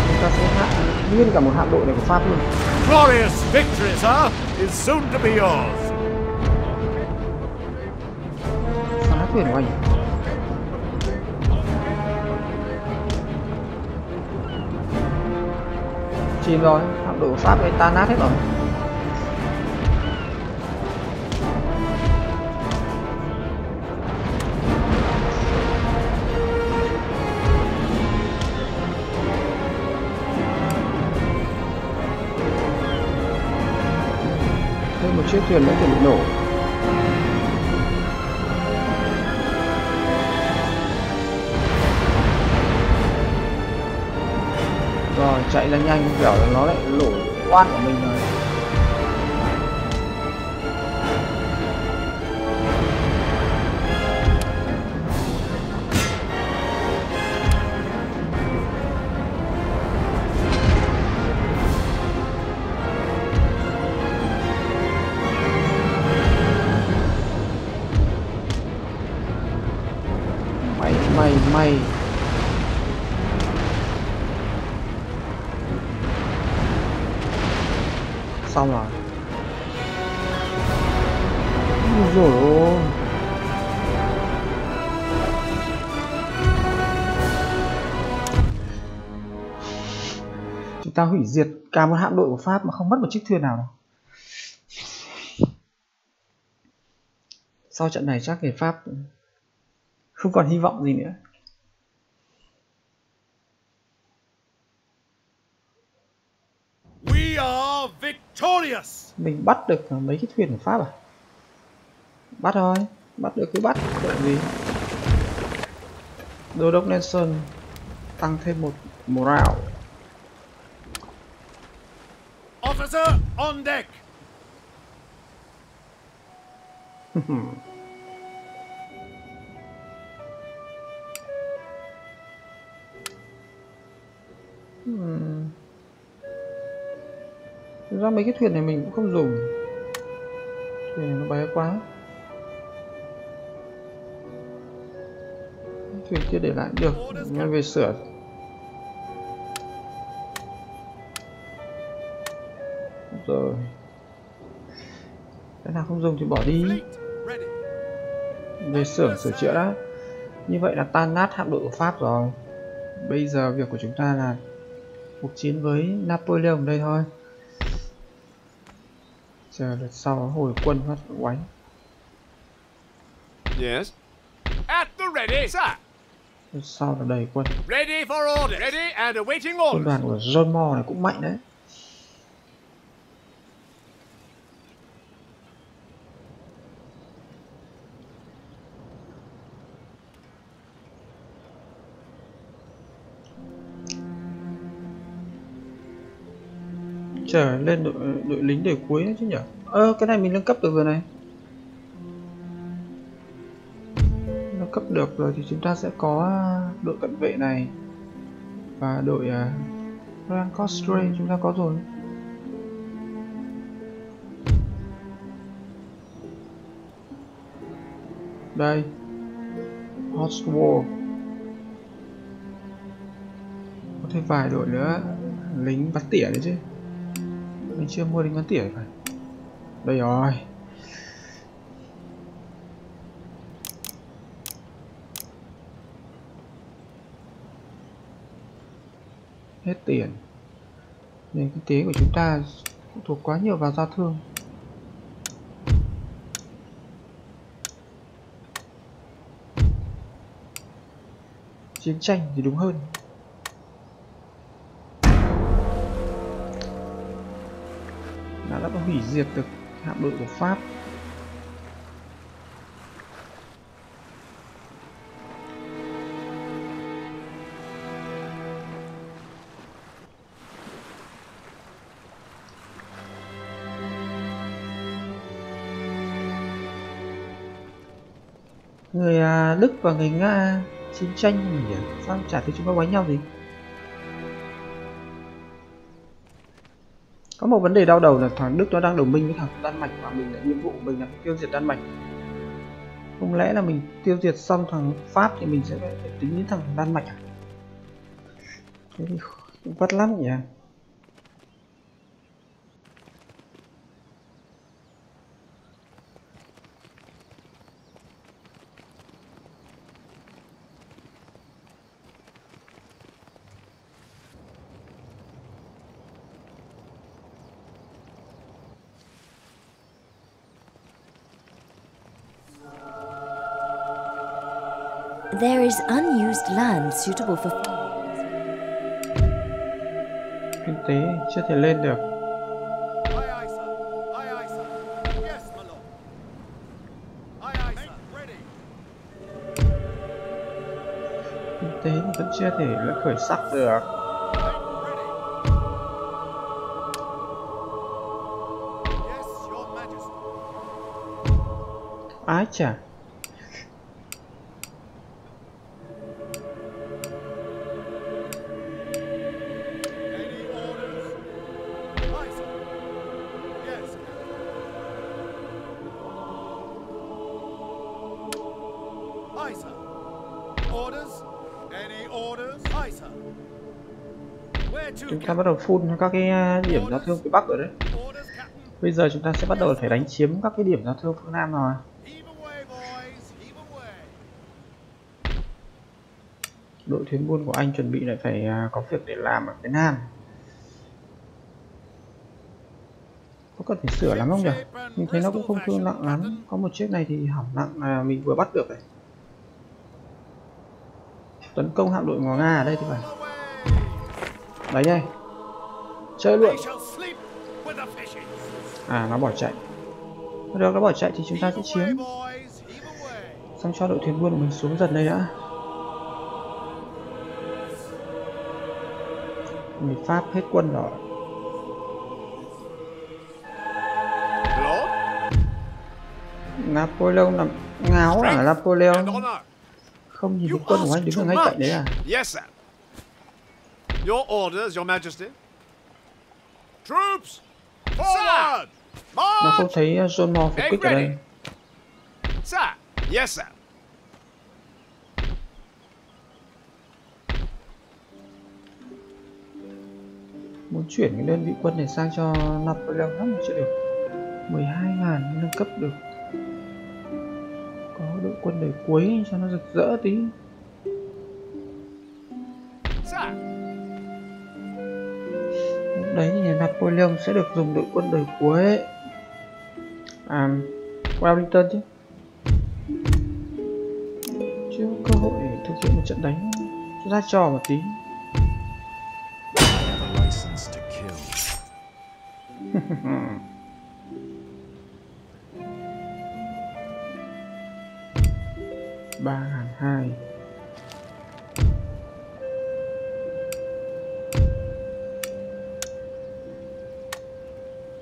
Chúng ta sẽ hạ nguyên cả một hạm đội này của Pháp luôn. Glorious victory, sir, is soon to be yours. Phá thuyền của anh. Chìm rồi, hạm đội của Pháp ấy tan nát hết rồi. Một chiếc thuyền đã chuẩn bị nổ. Rồi chạy ra nhanh, kiểu là nó lại nổ oan của mình rồi. May xong rồi. Rồi ôi, chúng ta hủy diệt cả một hạm đội của Pháp mà không mất một chiếc thuyền nào. Sau trận này chắc người Pháp không còn hy vọng gì nữa. Mình bắt được mấy cái thuyền của Pháp à? Bắt thôi, bắt được cứ bắt, đợi gì? Đô đốc Nelson tăng thêm một morale. Officer on deck. Thực ra mấy cái thuyền này mình cũng không dùng. Thuyền này nó bé quá. Thuyền kia để lại được, mang về sửa. Rồi cái nào không dùng thì bỏ đi, về xưởng sửa chữa đã. Như vậy là tan nát hạm đội của Pháp rồi. Bây giờ việc của chúng ta là cuộc chiến với Napoleon đây thôi. Chờ đợt sau hồi quân phát oánh. Yes. At the ready, sir. Sau là đầy quân. Quân đoàn của John Moore này cũng mạnh đấy. Trời, lên đội lính để cuối nữa chứ nhỉ. Cái này mình nâng cấp được rồi này. Nâng cấp được rồi thì chúng ta sẽ có đội cận vệ này. Và đội Grand Costray chúng ta có rồi. Đây Horse War. Có thêm vài đội nữa. Lính bắn tỉa đấy chứ. Mình chưa mua lính bắn tỉa phải. Đây rồi. Hết tiền. Nền kinh tế của chúng ta phụ thuộc quá nhiều vào giao thương. Chiến tranh thì đúng hơn. Đã hủy diệt được hạm đội của Pháp. Người Đức và người Nga chiến tranh nhỉ? Sao chả thấy chúng nó đánh nhau gì? Có một vấn đề đau đầu là thằng Đức nó đang đồng minh với thằng Đan Mạch và mình là nhiệm vụ của mình là tiêu diệt Đan Mạch. Không lẽ là mình tiêu diệt xong thằng Pháp thì mình sẽ phải tính đến thằng Đan Mạch à? Thế thì cũng vất lắm nhỉ. There is unused land suitable for. Kinh tế chưa thể lên được. Kinh tế vẫn chưa thể khởi sắc được. Ái chà. Chúng ta bắt đầu phun các cái điểm giao thương phía Bắc rồi đấy. Bây giờ chúng ta sẽ bắt đầu phải đánh chiếm các cái điểm giao thương phương Nam rồi. Đội thuyền buôn của anh chuẩn bị lại phải có việc để làm ở phía Nam. Có cần phải sửa lắm không nhỉ? Mình thấy nó cũng không thương nặng lắm. Có một chiếc này thì hỏng nặng là mình vừa bắt được này. Tấn công hạm đội của Nga ở đây thì phải. Đấy đây. Chơi luôn. À nó bỏ chạy. Được, nó bỏ chạy thì chúng ta sẽ chiếm. Xong cho đội thuyền buôn của mình xuống dần đây đã. Người Pháp hết quân rồi. Napoleon làm ngáo à? Napoleon không nhìn thấy quân của anh đứng ở ngay cạnh đấy à? Your orders, Your Majesty. Troops, forward! Nó không thấy John Moore phục kích ở đây. Sir, yes sir. Muốn chuyển cái đơn vị quân này sang cho Napoleon lắm mà chưa được. 12.000 nâng cấp được. Có đội quân đời cuối cho nó rực rỡ tí. Đấy thì Napoleon sẽ được dùng đội quân đời cuối. À, Wellington chứ. Chưa có cơ hội để thu thực hiện một trận đánh cho ra trò một tí. $3.200.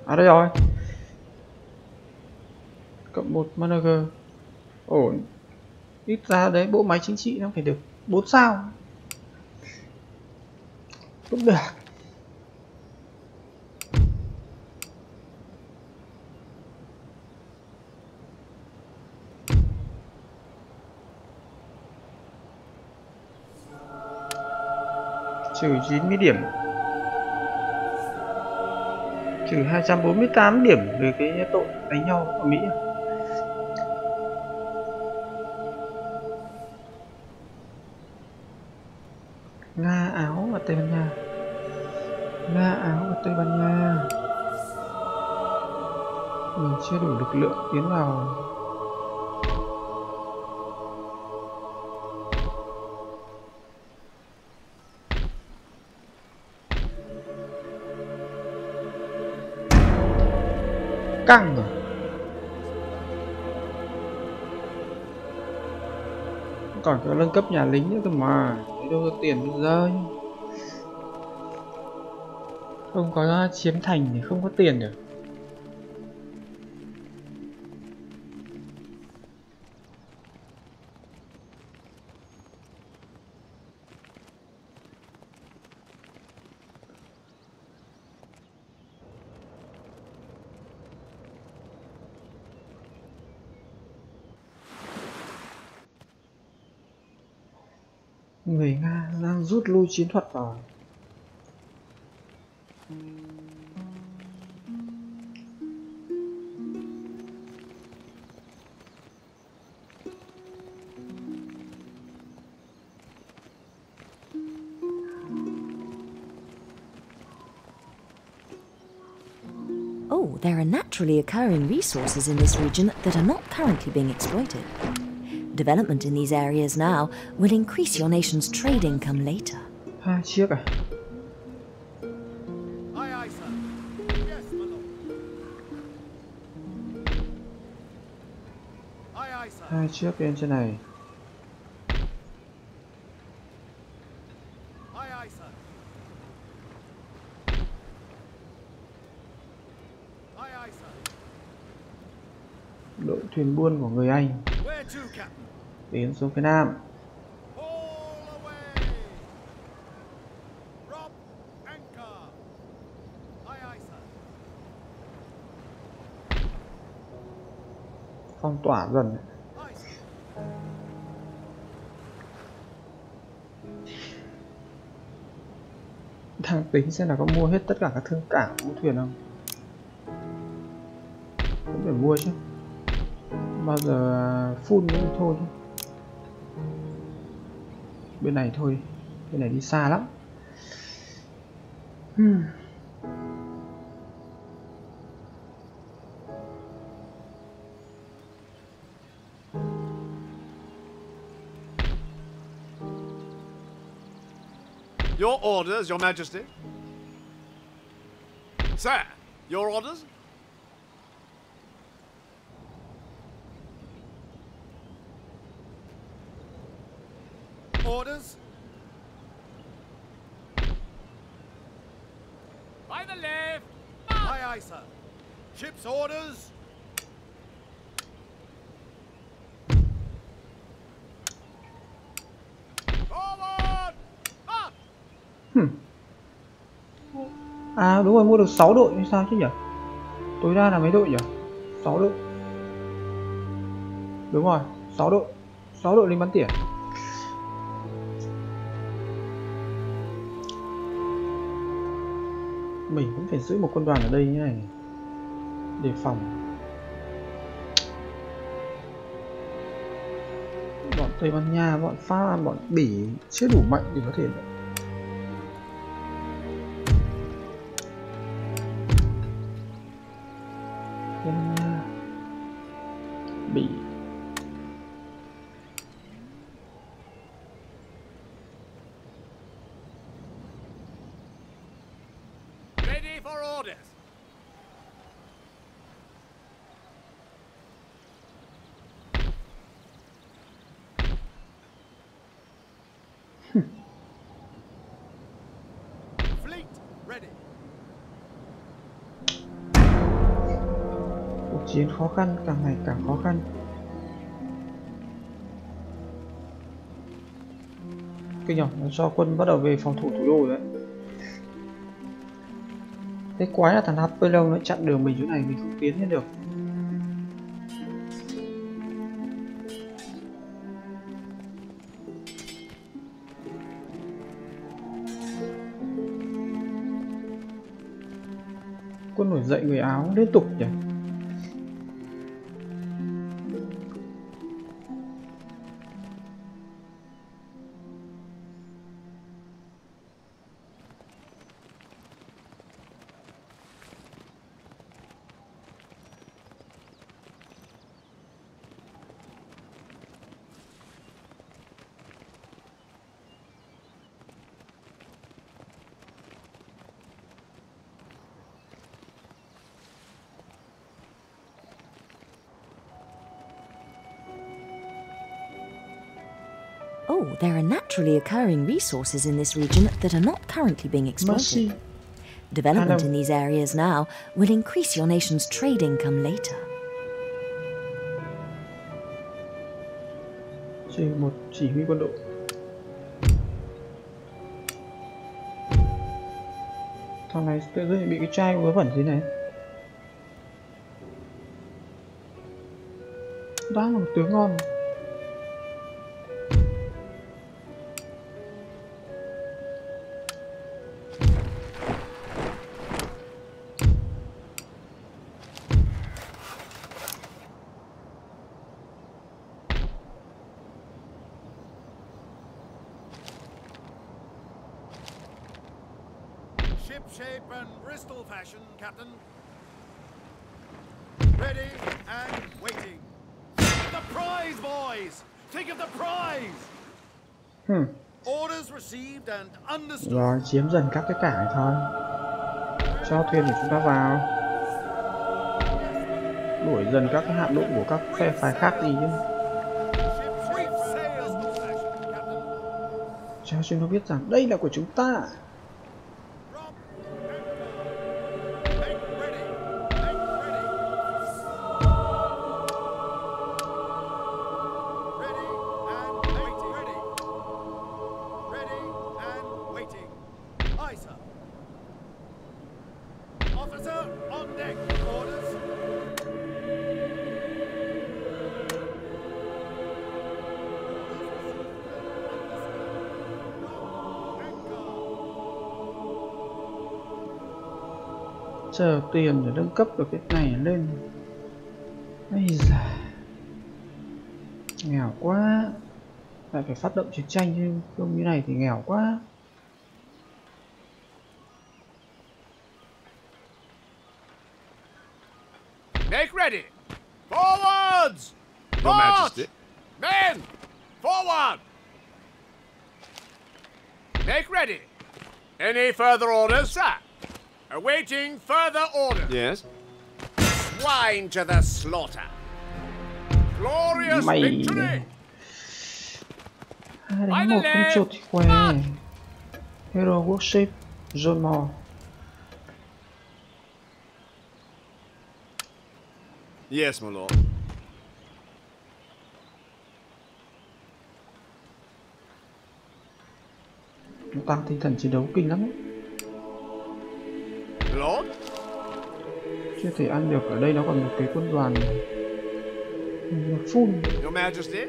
À đây rồi. Cộng 1 manager. Ổn. Ít ra đấy bộ máy chính trị nó phải được 4 sao. Cũng được. Trừ 90 điểm. Trừ 248 điểm về cái tội đánh nhau ở Mỹ. Nga, Áo và Tây Ban Nha. Nga, Áo và Tây Ban Nha. Mình chưa đủ lực lượng tiến vào. Căng rồi. Còn có nâng cấp nhà lính nữa cơ mà. Đâu có tiền bây giờ. Không có chiếm thành thì không có tiền được. Người Nga đang rút lui chiến thuật vào. Oh, there are naturally occurring resources in this region that are not currently being exploited. Development in these areas now will increase your nation's trade income later. Ha, chiếc à? Hai chiếc lên trên này. Đội thuyền buôn của người Anh. Tiến xuống phía Nam. Phong tỏa dần. Đang tính xem là có mua hết tất cả các thương cảng, mua thuyền không? Cũng phải mua chứ. Bao giờ full cũng thôi. Bên này thôi, bên này đi xa lắm. Your orders, Your Majesty. Sir, your orders. Orders. By the left. Aye, aye, sir. Ship's orders. Forward. Up. À đúng rồi, mua được 6 đội hay sao chứ nhỉ? Tối đa là mấy đội nhỉ? 6 đội. Đúng rồi, 6 đội. 6 đội lính bắn tỉa. Mình cũng phải giữ một quân đoàn ở đây như này để phòng bọn Tây Ban Nha, bọn Pháp, bọn Bỉ chưa đủ mạnh để có thể. Tây Ban Nha, Bỉ, orders. Fleet ready. Cuộc chiến khó khăn càng ngày càng khó khăn. Kinh nhỉ, nó cho quân bắt đầu về phòng thủ thủ đô đấy. Cái quái là thằng Napoleon nó chặn đường mình chỗ này, mình không tiến hết được. Quân nổi dậy người Áo liên tục nhỉ. Oh, there are naturally occurring resources in this region that are not currently being exploited. Mercy. Development in these areas now will increase your nation's trade income later. Chỉ huy quân đội. Thằng này tự dưng bị cái chai vớ vẩn gì này. Đang làm tướng ngon. Shape and Bristol fashion, Captain. Ready and waiting. Think of the prize, boys! Think of the prize! Orders received and understood. Rồi, chiếm dần các cái cảng thôi. Cho thuyền của chúng ta vào. Đuổi dần các cái hạm đội của các phe phái khác đi chứ. Cho chúng nó biết rằng đây là của chúng ta. Chờ tiền để nâng cấp được cái này lên. Ây da, nghèo quá. Lại phải phát động chiến tranh chứ không như này thì nghèo quá. Make ready. Forwards. Your Majesty. Men. Forward. Make ready. Any further orders, sir? Awaiting further orders. Yes. Swine to the slaughter. Glorious victory. Final left. Hero worship John Moore. Yes, my lord. Nó tăng tinh thần chiến đấu kinh lắm ấy. Chưa thể ăn được, ở đây nó còn một cái quân đoàn full. Your Majesty.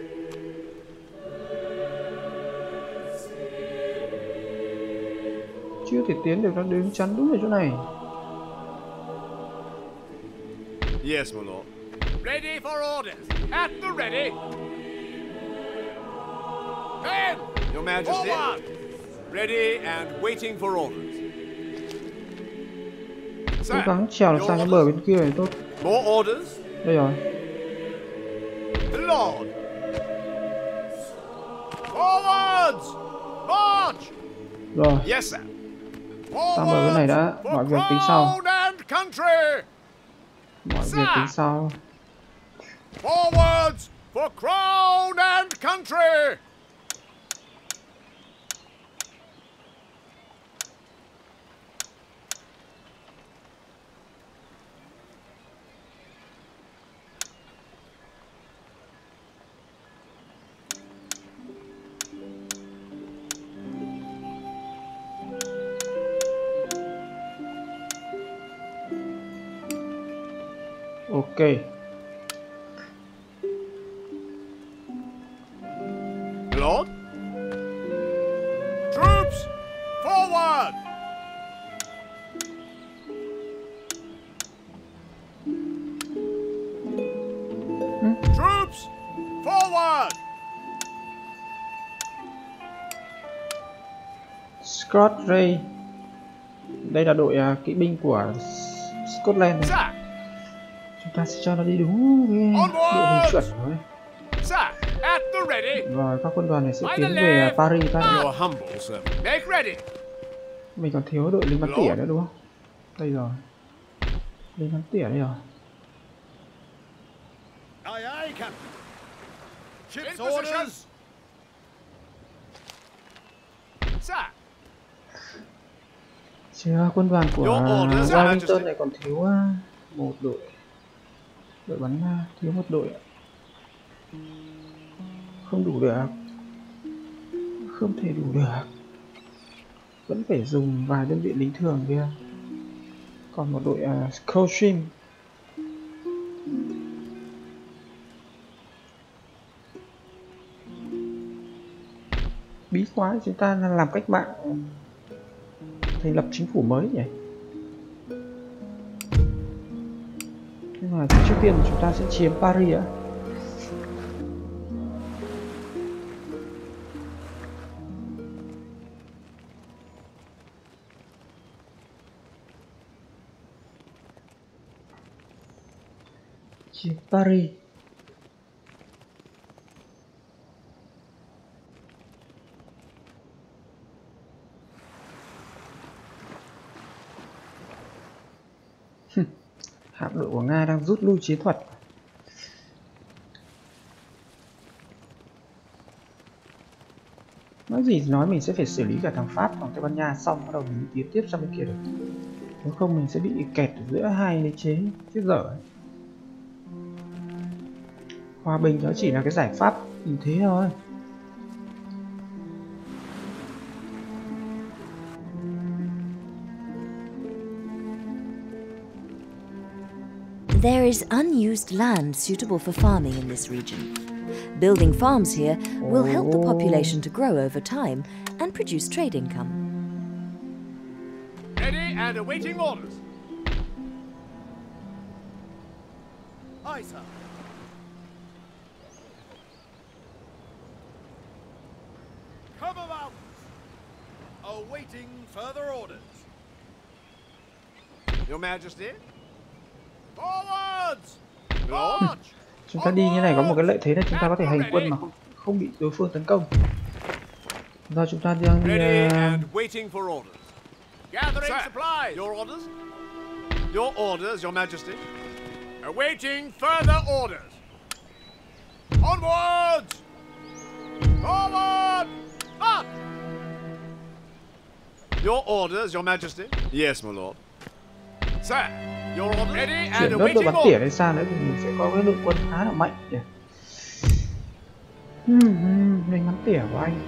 Chưa thể tiến được, nó đứng chắn đúng ở chỗ này. Yes, my lord. Ready for orders. At the ready. Men. Your Majesty. Forward. Ready and waiting for orders. Cố gắng trèo được sang cái bờ bên kia này tốt. Đây rồi. Rồi. Sang bờ bên này đã, mọi việc tính sau. Mọi việc tính sau. Forwards for crown and country. Ok. Lord. Troops forward. Troops forward. Scott Ray. Đây là đội kỵ binh của Scotland này. Ta sẽ cho nó đi đúng đội hình chuẩn thôi. Và các quân đoàn này sẽ tiến về Paris ta. Mình còn thiếu đội lính bắn tỉa nữa đúng không? Đây rồi. Lính bắn tỉa đây rồi. Chưa, quân đoàn của Wellington này còn thiếu một đội. Đội bắn thiếu một đội ạ. Không đủ được. Không thể đủ được. Vẫn phải dùng vài đơn vị lính thường kia. Còn một đội Coaching. Bí quá chúng ta làm cách mạng thành lập chính phủ mới nhỉ. Nhưng mà trước tiên chúng ta sẽ chiếm Paris ạ. Chiếm Paris. Hạm đội của Nga đang rút lui chiến thuật. Nói gì nói mình sẽ phải xử lý cả thằng Pháp và Tây Ban Nha xong bắt đầu mình tiến tiếp sang bên kia được. Nếu không mình sẽ bị kẹt giữa hai đế chế chết dở. Hòa bình nó chỉ là cái giải pháp tình thế thôi. There is unused land suitable for farming in this region. Building farms here will help the population to grow over time and produce trade income. Ready and awaiting orders. Aye, sir. Cover mountains. Awaiting further orders. Your Majesty. Chúng ta đi như này có một cái lợi thế là chúng ta có thể hành quân mà không bị đối phương tấn công. Do chúng ta đang chuyển nốt đội bắn tỉa lên xa nữa thì mình sẽ có cái lượng quân khá là mạnh nhỉ. Đánh bắn tỉa của anh.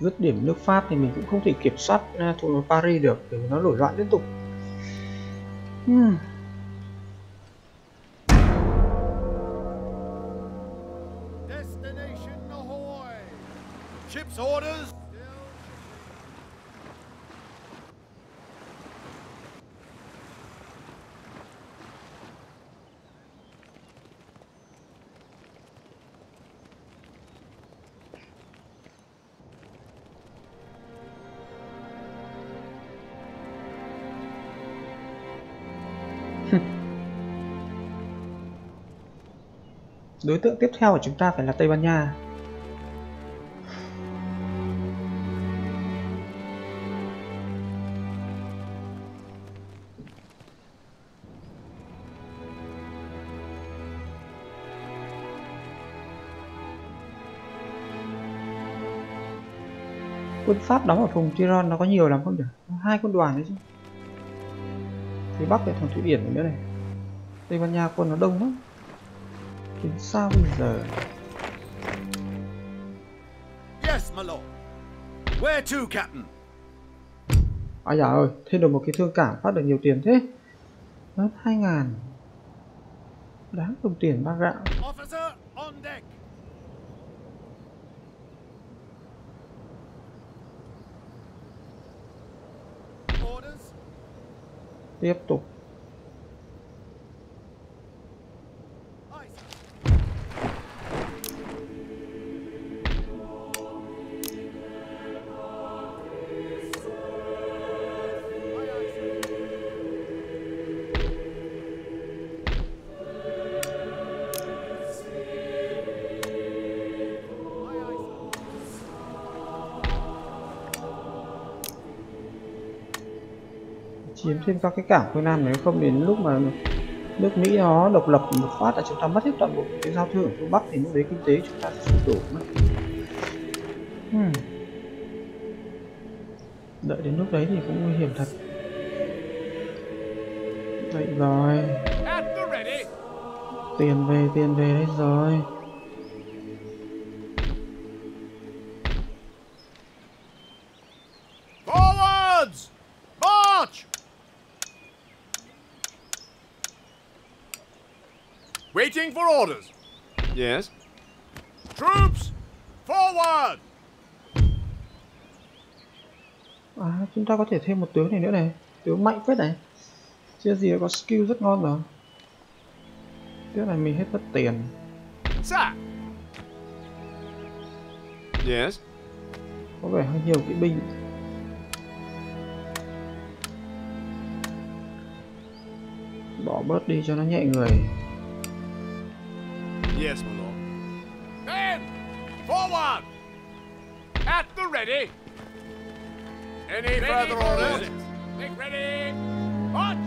Dứt điểm nước Pháp thì mình cũng không thể kiểm soát thủ đô Paris được bởi vì nó nổi loạn liên tục. Đối tượng tiếp theo của chúng ta phải là Tây Ban Nha. Quân Pháp đóng ở vùng Tyrol nó có nhiều lắm không nhỉ? 2 quân đoàn đấy chứ. Phía Bắc này thằng Thụy Điển nữa này. Tây Ban Nha quân nó đông lắm. Kiếm sao bây giờ? Yes, my lord. Where to, captain? Ai dạ ơi, thêm được một cái thương cảng phát được nhiều tiền thế. Mất 2000. Đáng đồng tiền ba gạo. Officer on deck. Tiếp tục. Chiếm thêm các cái cảng phương Nam, nếu không đến lúc mà nước Mỹ nó độc lập một phát là chúng ta mất hết toàn bộ cái giao thương ở phương Bắc thì lúc đấy kinh tế chúng ta sẽ sụp đổ mất. Đợi đến lúc đấy thì cũng nguy hiểm thật. Vậy rồi, tiền về đấy rồi. Waiting for orders. Yes. Troops, forward. À, chúng ta có thể thêm một tướng này nữa này, tướng mạnh phết này. Chưa gì đã có skill rất ngon rồi. Tướng này mình hết mất tiền. Sa. Yes. Có vẻ hơi nhiều kỵ binh. Bỏ bớt đi cho nó nhẹ người. Yes, my lord. Men, forward! At the ready. Any further orders? Make ready. March.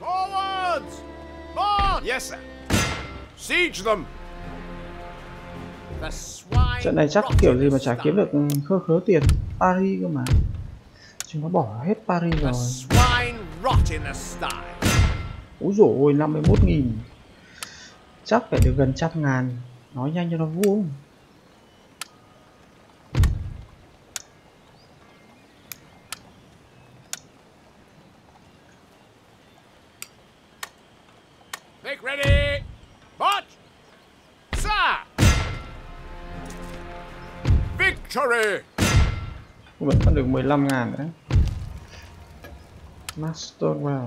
Forwards. March. Yes, sir. Siege them. The swine. Trận này chắc kiểu gì mà chả kiếm được khớ tiền. Paris cơ mà. Chúng nó bỏ hết Paris rồi. The swine rot in the sty. Úi dồi ôi, 51.000. Chắc phải được gần 100.000. Nói nhanh cho nó vuông. Make ready. March. Sa. Victory. Vẫn còn được 15.000 nữa. Master Well.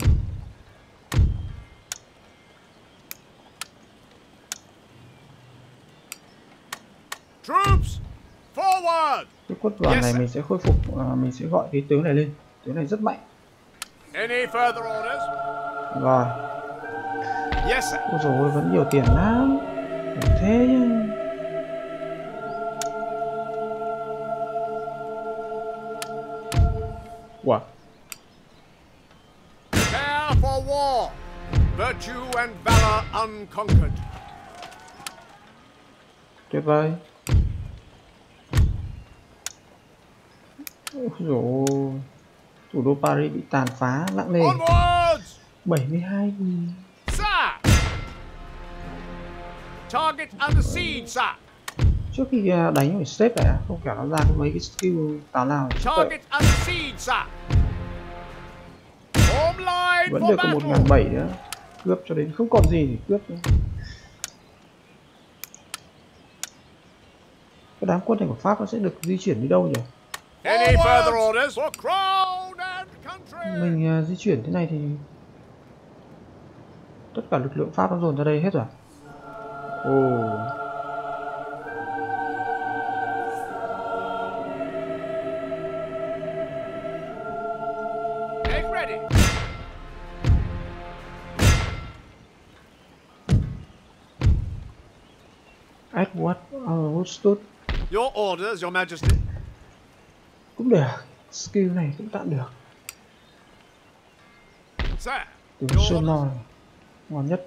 Troops, forward. Cái quân đoàn này mình sẽ khôi phục, mình sẽ gọi cái tướng này lên. Tướng này rất mạnh. Any further orders? Rồi. Yes, sir. Ôi dồi ôi, vẫn nhiều tiền lắm. Để thế nhưng... Wow. Prepare for war. Virtue and valor unconquered. Tuyệt vời. Ôi dồi, thủ đô Paris bị tàn phá nặng nề. 72.000. Trước khi đánh phải xếp này, không kẻo nó ra có mấy cái skill tào lao. Vẫn được có 1.700 nữa. Cướp cho đến không còn gì thì cướp nữa. Cái đám quân này của Pháp nó sẽ được di chuyển đi đâu nhỉ? Mình di chuyển thế này thì tất cả lực lượng Pháp nó dồn ra đây hết rồi. At what our stood? Your orders, Your Majesty. Cũng được, skill này cũng tạm được. Từ sơn non ngon nhất.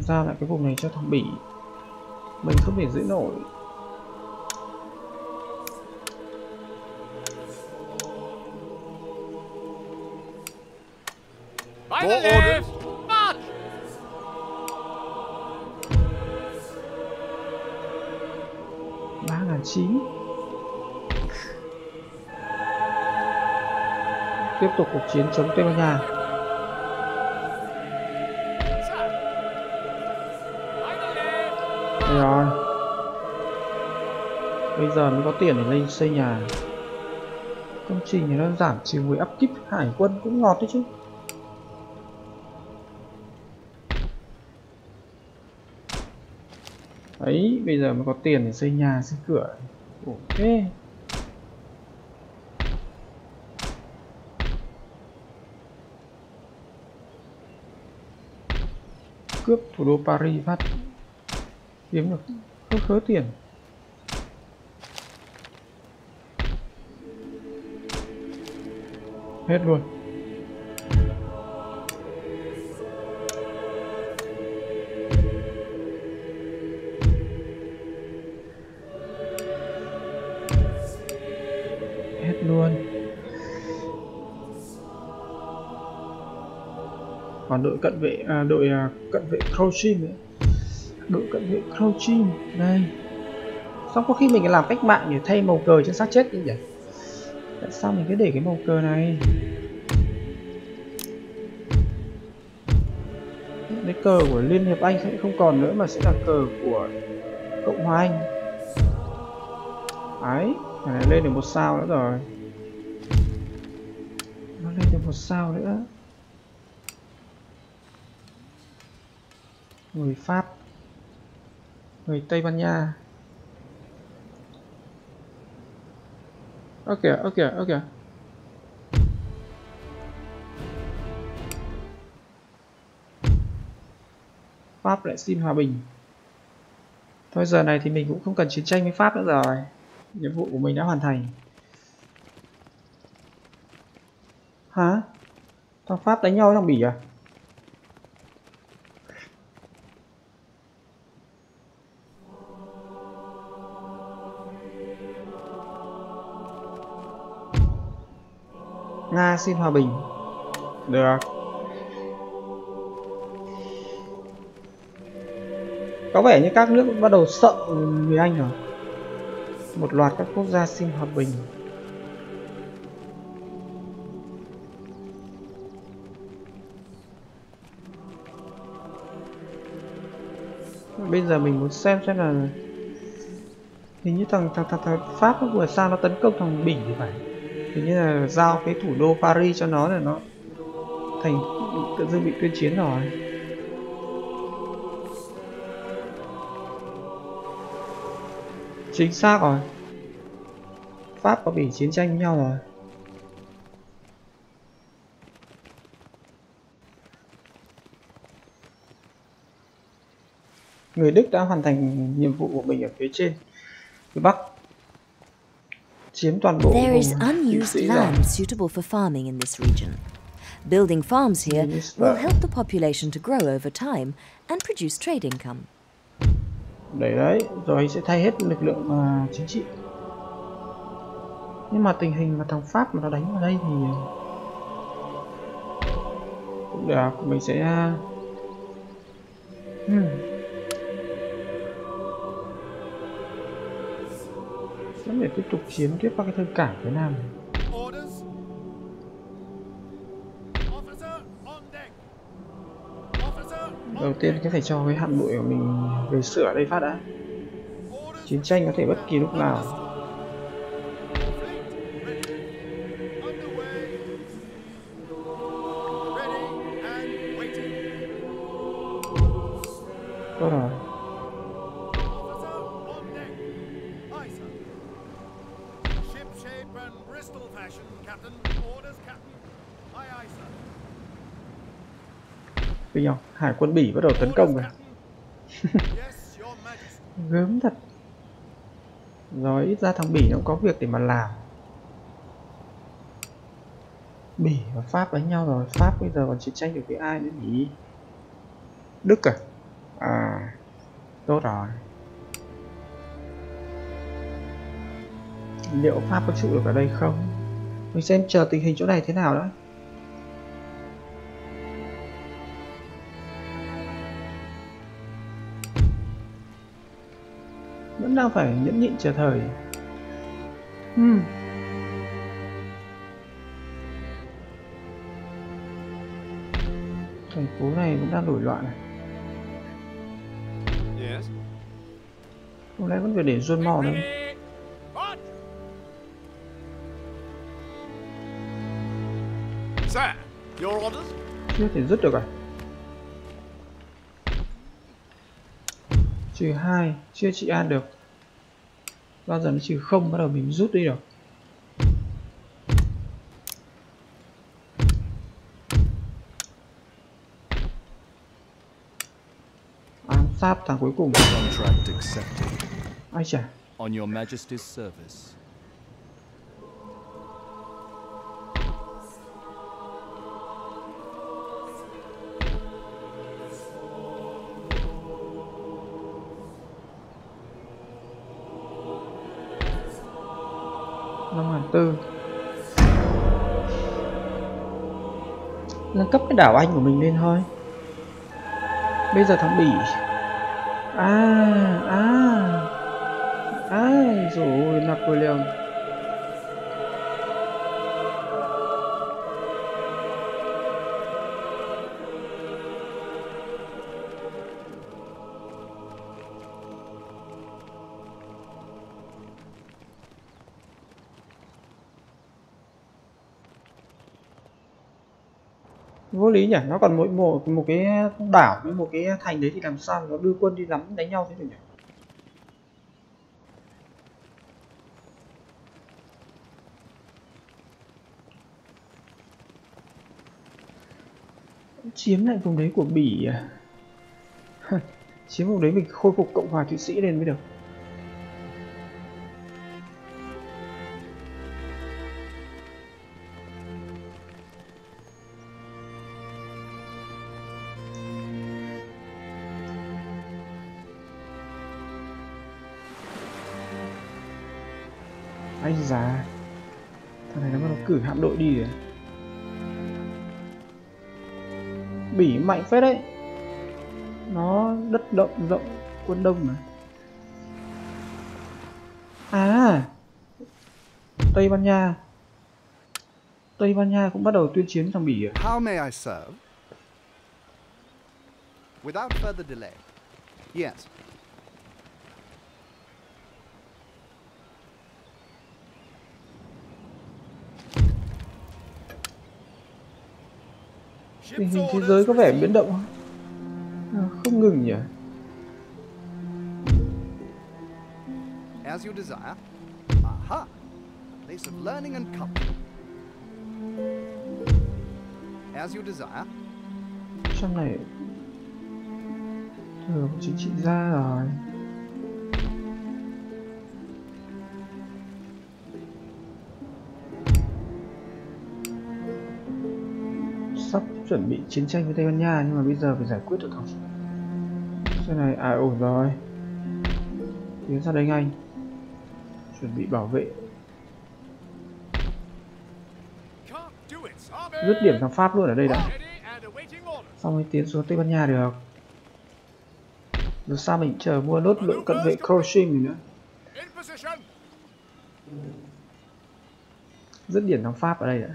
Ra lại cái vùng này cho thằng Bỉ, mình không thể giữ nổi. Your orders. Tiếp tục cuộc chiến chống Tây Ban Nha. Đây rồi, bây giờ mới có tiền để lên xây nhà. Công trình này nó giảm chiều người áp kíp hải quân cũng ngọt đấy chứ. Đấy, bây giờ mới có tiền để xây nhà, xây cửa. Ok. Cướp thủ đô Paris phát kiếm được không khớ tiền. Hết luôn. Còn đội cận vệ đội cận vệ Crouching đây. Xong có khi mình làm cách mạng để thay màu cờ trên xác chết đi nhỉ? Tại sao mình cứ để cái màu cờ này? Cái cờ của Liên hiệp Anh sẽ không còn nữa mà sẽ là cờ của Cộng hòa Anh. Đấy, này lên được 1 sao nữa rồi. Nó lên được 1 sao nữa. Người Pháp, người Tây Ban Nha. Ok. Pháp lại xin hòa bình. Thôi giờ này thì mình cũng không cần chiến tranh với Pháp nữa rồi. Nhiệm vụ của mình đã hoàn thành. Hả? Thằng Pháp đánh nhau với thằng Bỉ à? Nga xin hòa bình. Được. Có vẻ như các nước cũng bắt đầu sợ người Anh rồi. Một loạt các quốc gia xin hòa bình. Bây giờ mình muốn xem là hình như thằng Pháp nó vừa sao nó tấn công thằng Bỉ thì phải. Hình như là giao cái thủ đô Paris cho nó là nó thành tự dưng bị tuyên chiến rồi. Chính xác rồi. Pháp và Bỉ chiến tranh với nhau rồi. Người Đức đã hoàn thành nhiệm vụ của mình ở phía trên, phía Bắc. There is unused land suitable for farming in this region. Building farms here will help the population to grow over time and produce trade income. Đấy, rồi sẽ thay hết lực lượng chính trị. Nhưng mà tình hình mà thằng Pháp mà nó đánh vào đây thì cũng được, mình sẽ để tiếp tục chiếm tiếp qua cái thương cảng phía Nam. Đầu tiên cái phải cho cái hạm đội của mình về sửa ở đây phát đã. Chiến tranh có thể bất kỳ lúc nào. Tốt rồi. Kinh không? Hải quân Bỉ bắt đầu tấn công rồi. Gớm thật. Rồi ít ra thằng Bỉ nó cũng có việc để mà làm. Bỉ và Pháp đánh nhau rồi. Pháp bây giờ còn chiến tranh được với ai nữa nhỉ? Đức à? À, tốt rồi. Liệu Pháp có chịu được ở đây không? Mình xem chờ tình hình chỗ này thế nào đó. Vẫn đang phải nhẫn nhịn chờ thời. Thành phố này vẫn đang nổi loạn này. Hôm nay vẫn phải để John Moore đấy. Chưa thể rút được à? Trừ 2, chưa trị an được. Bao giờ nó trừ 0 bắt đầu mình rút đi được. Ám sát thằng cuối cùng. Ai chả? Nâng cấp cái đảo Anh của mình lên thôi. Bây giờ thằng Bỉ rồi Napoleon. Vô lý nhỉ, nó còn mỗi một cái đảo với một cái thành đấy thì làm sao nó đưa quân đi lắm đánh nhau thế được nhỉ? Chiếm lại vùng đấy của Bỉ. Chiếm vùng đấy mình khôi phục Cộng hòa Thụy Sĩ lên mới được. Già. Thằng này nó bắt đầu cử hạm đội đi rồi. Bỉ mạnh phết đấy. Nó đất động rộng quân đông mà. À, Tây Ban Nha cũng bắt đầu tuyên chiến thằng Bỉ rồi. How may I serve? Without further delay. Yes. Tình hình thế giới có vẻ biến động không ngừng nhỉ. Trong này thường chính trị gia rồi. Sắp chuẩn bị chiến tranh với Tây Ban Nha nhưng mà bây giờ phải giải quyết được không? Cái này ổn rồi. Tiến ra đánh Anh. Chuẩn bị bảo vệ. Dứt điểm thằng Pháp luôn ở đây đã. Xong mới tiến xuống Tây Ban Nha được. Rồi sao mình chờ mua nốt lượng cận vệ Coaching nữa. Dứt điểm thằng Pháp ở đây đã.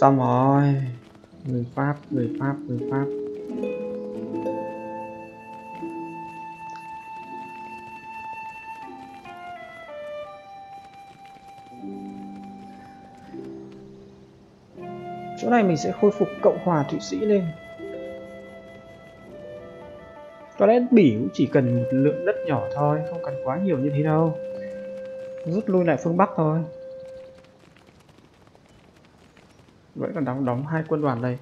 Xong rồi. Người Pháp Chỗ này mình sẽ khôi phục Cộng hòa Thụy Sĩ lên. Có lẽ Bỉ cũng chỉ cần một lượng đất nhỏ thôi, không cần quá nhiều như thế đâu. Rút lui lại phương Bắc thôi. Vẫn còn đóng hai quân đoàn đây.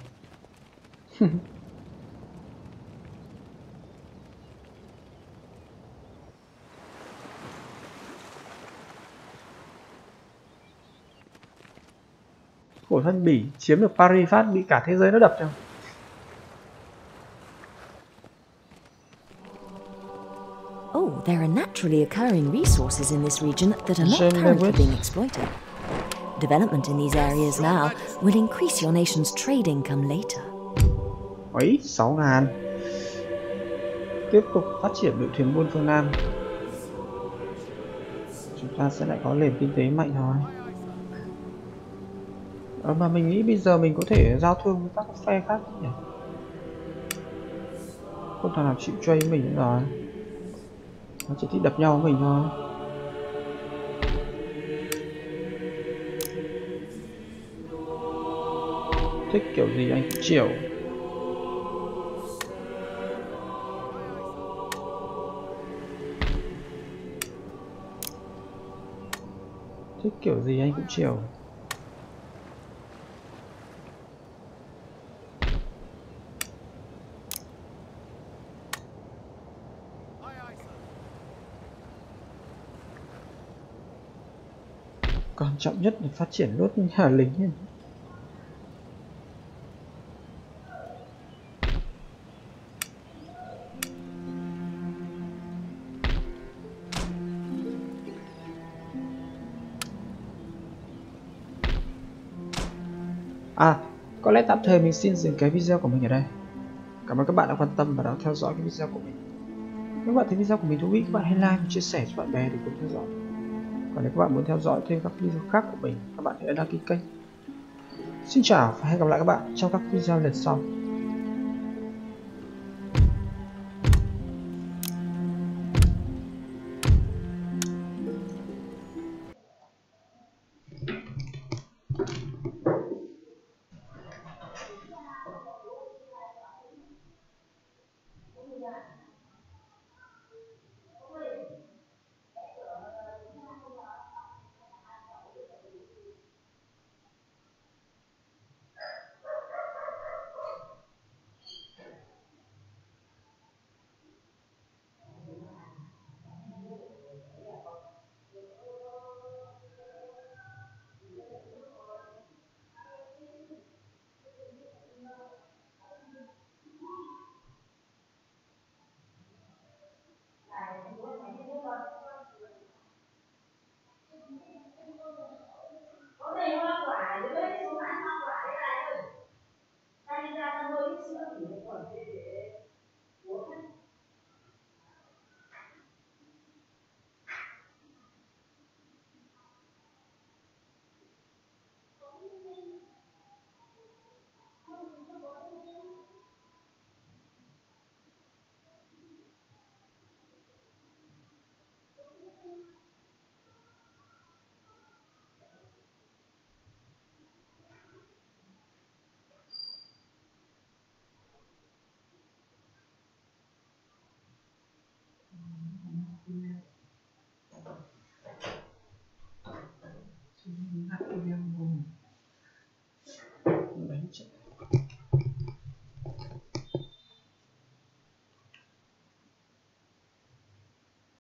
Khổ thân Bỉ, chiếm được Paris phát bị cả thế giới nó đập cho. Oh, there are naturally occurring resources in this region that are not currently being exploited. Development in these areas now will increase your nation's trade income later. Ấy, 6.000. Tiếp tục phát triển đội thuyền buôn phương Nam. Chúng ta sẽ lại có nền kinh tế mạnh thôi. Mà mình nghĩ bây giờ mình có thể giao thương với các phe khác nhỉ? Không thằng nào chịu chơi với mình nữa rồi. Nó chỉ thích đập nhau với mình thôi. Thích kiểu gì anh cũng chịu. Thích kiểu gì anh cũng chịu. Quan trọng nhất là phát triển nốt nhà lính. Có lẽ tạm thời mình xin dừng cái video của mình ở đây. Cảm ơn các bạn đã quan tâm và đã theo dõi cái video của mình. Nếu các bạn thấy video của mình thú vị, các bạn hãy like, chia sẻ cho bạn bè để cùng theo dõi. Còn nếu các bạn muốn theo dõi thêm các video khác của mình, các bạn hãy đăng ký kênh. Xin chào và hẹn gặp lại các bạn trong các video lần sau. Yeah.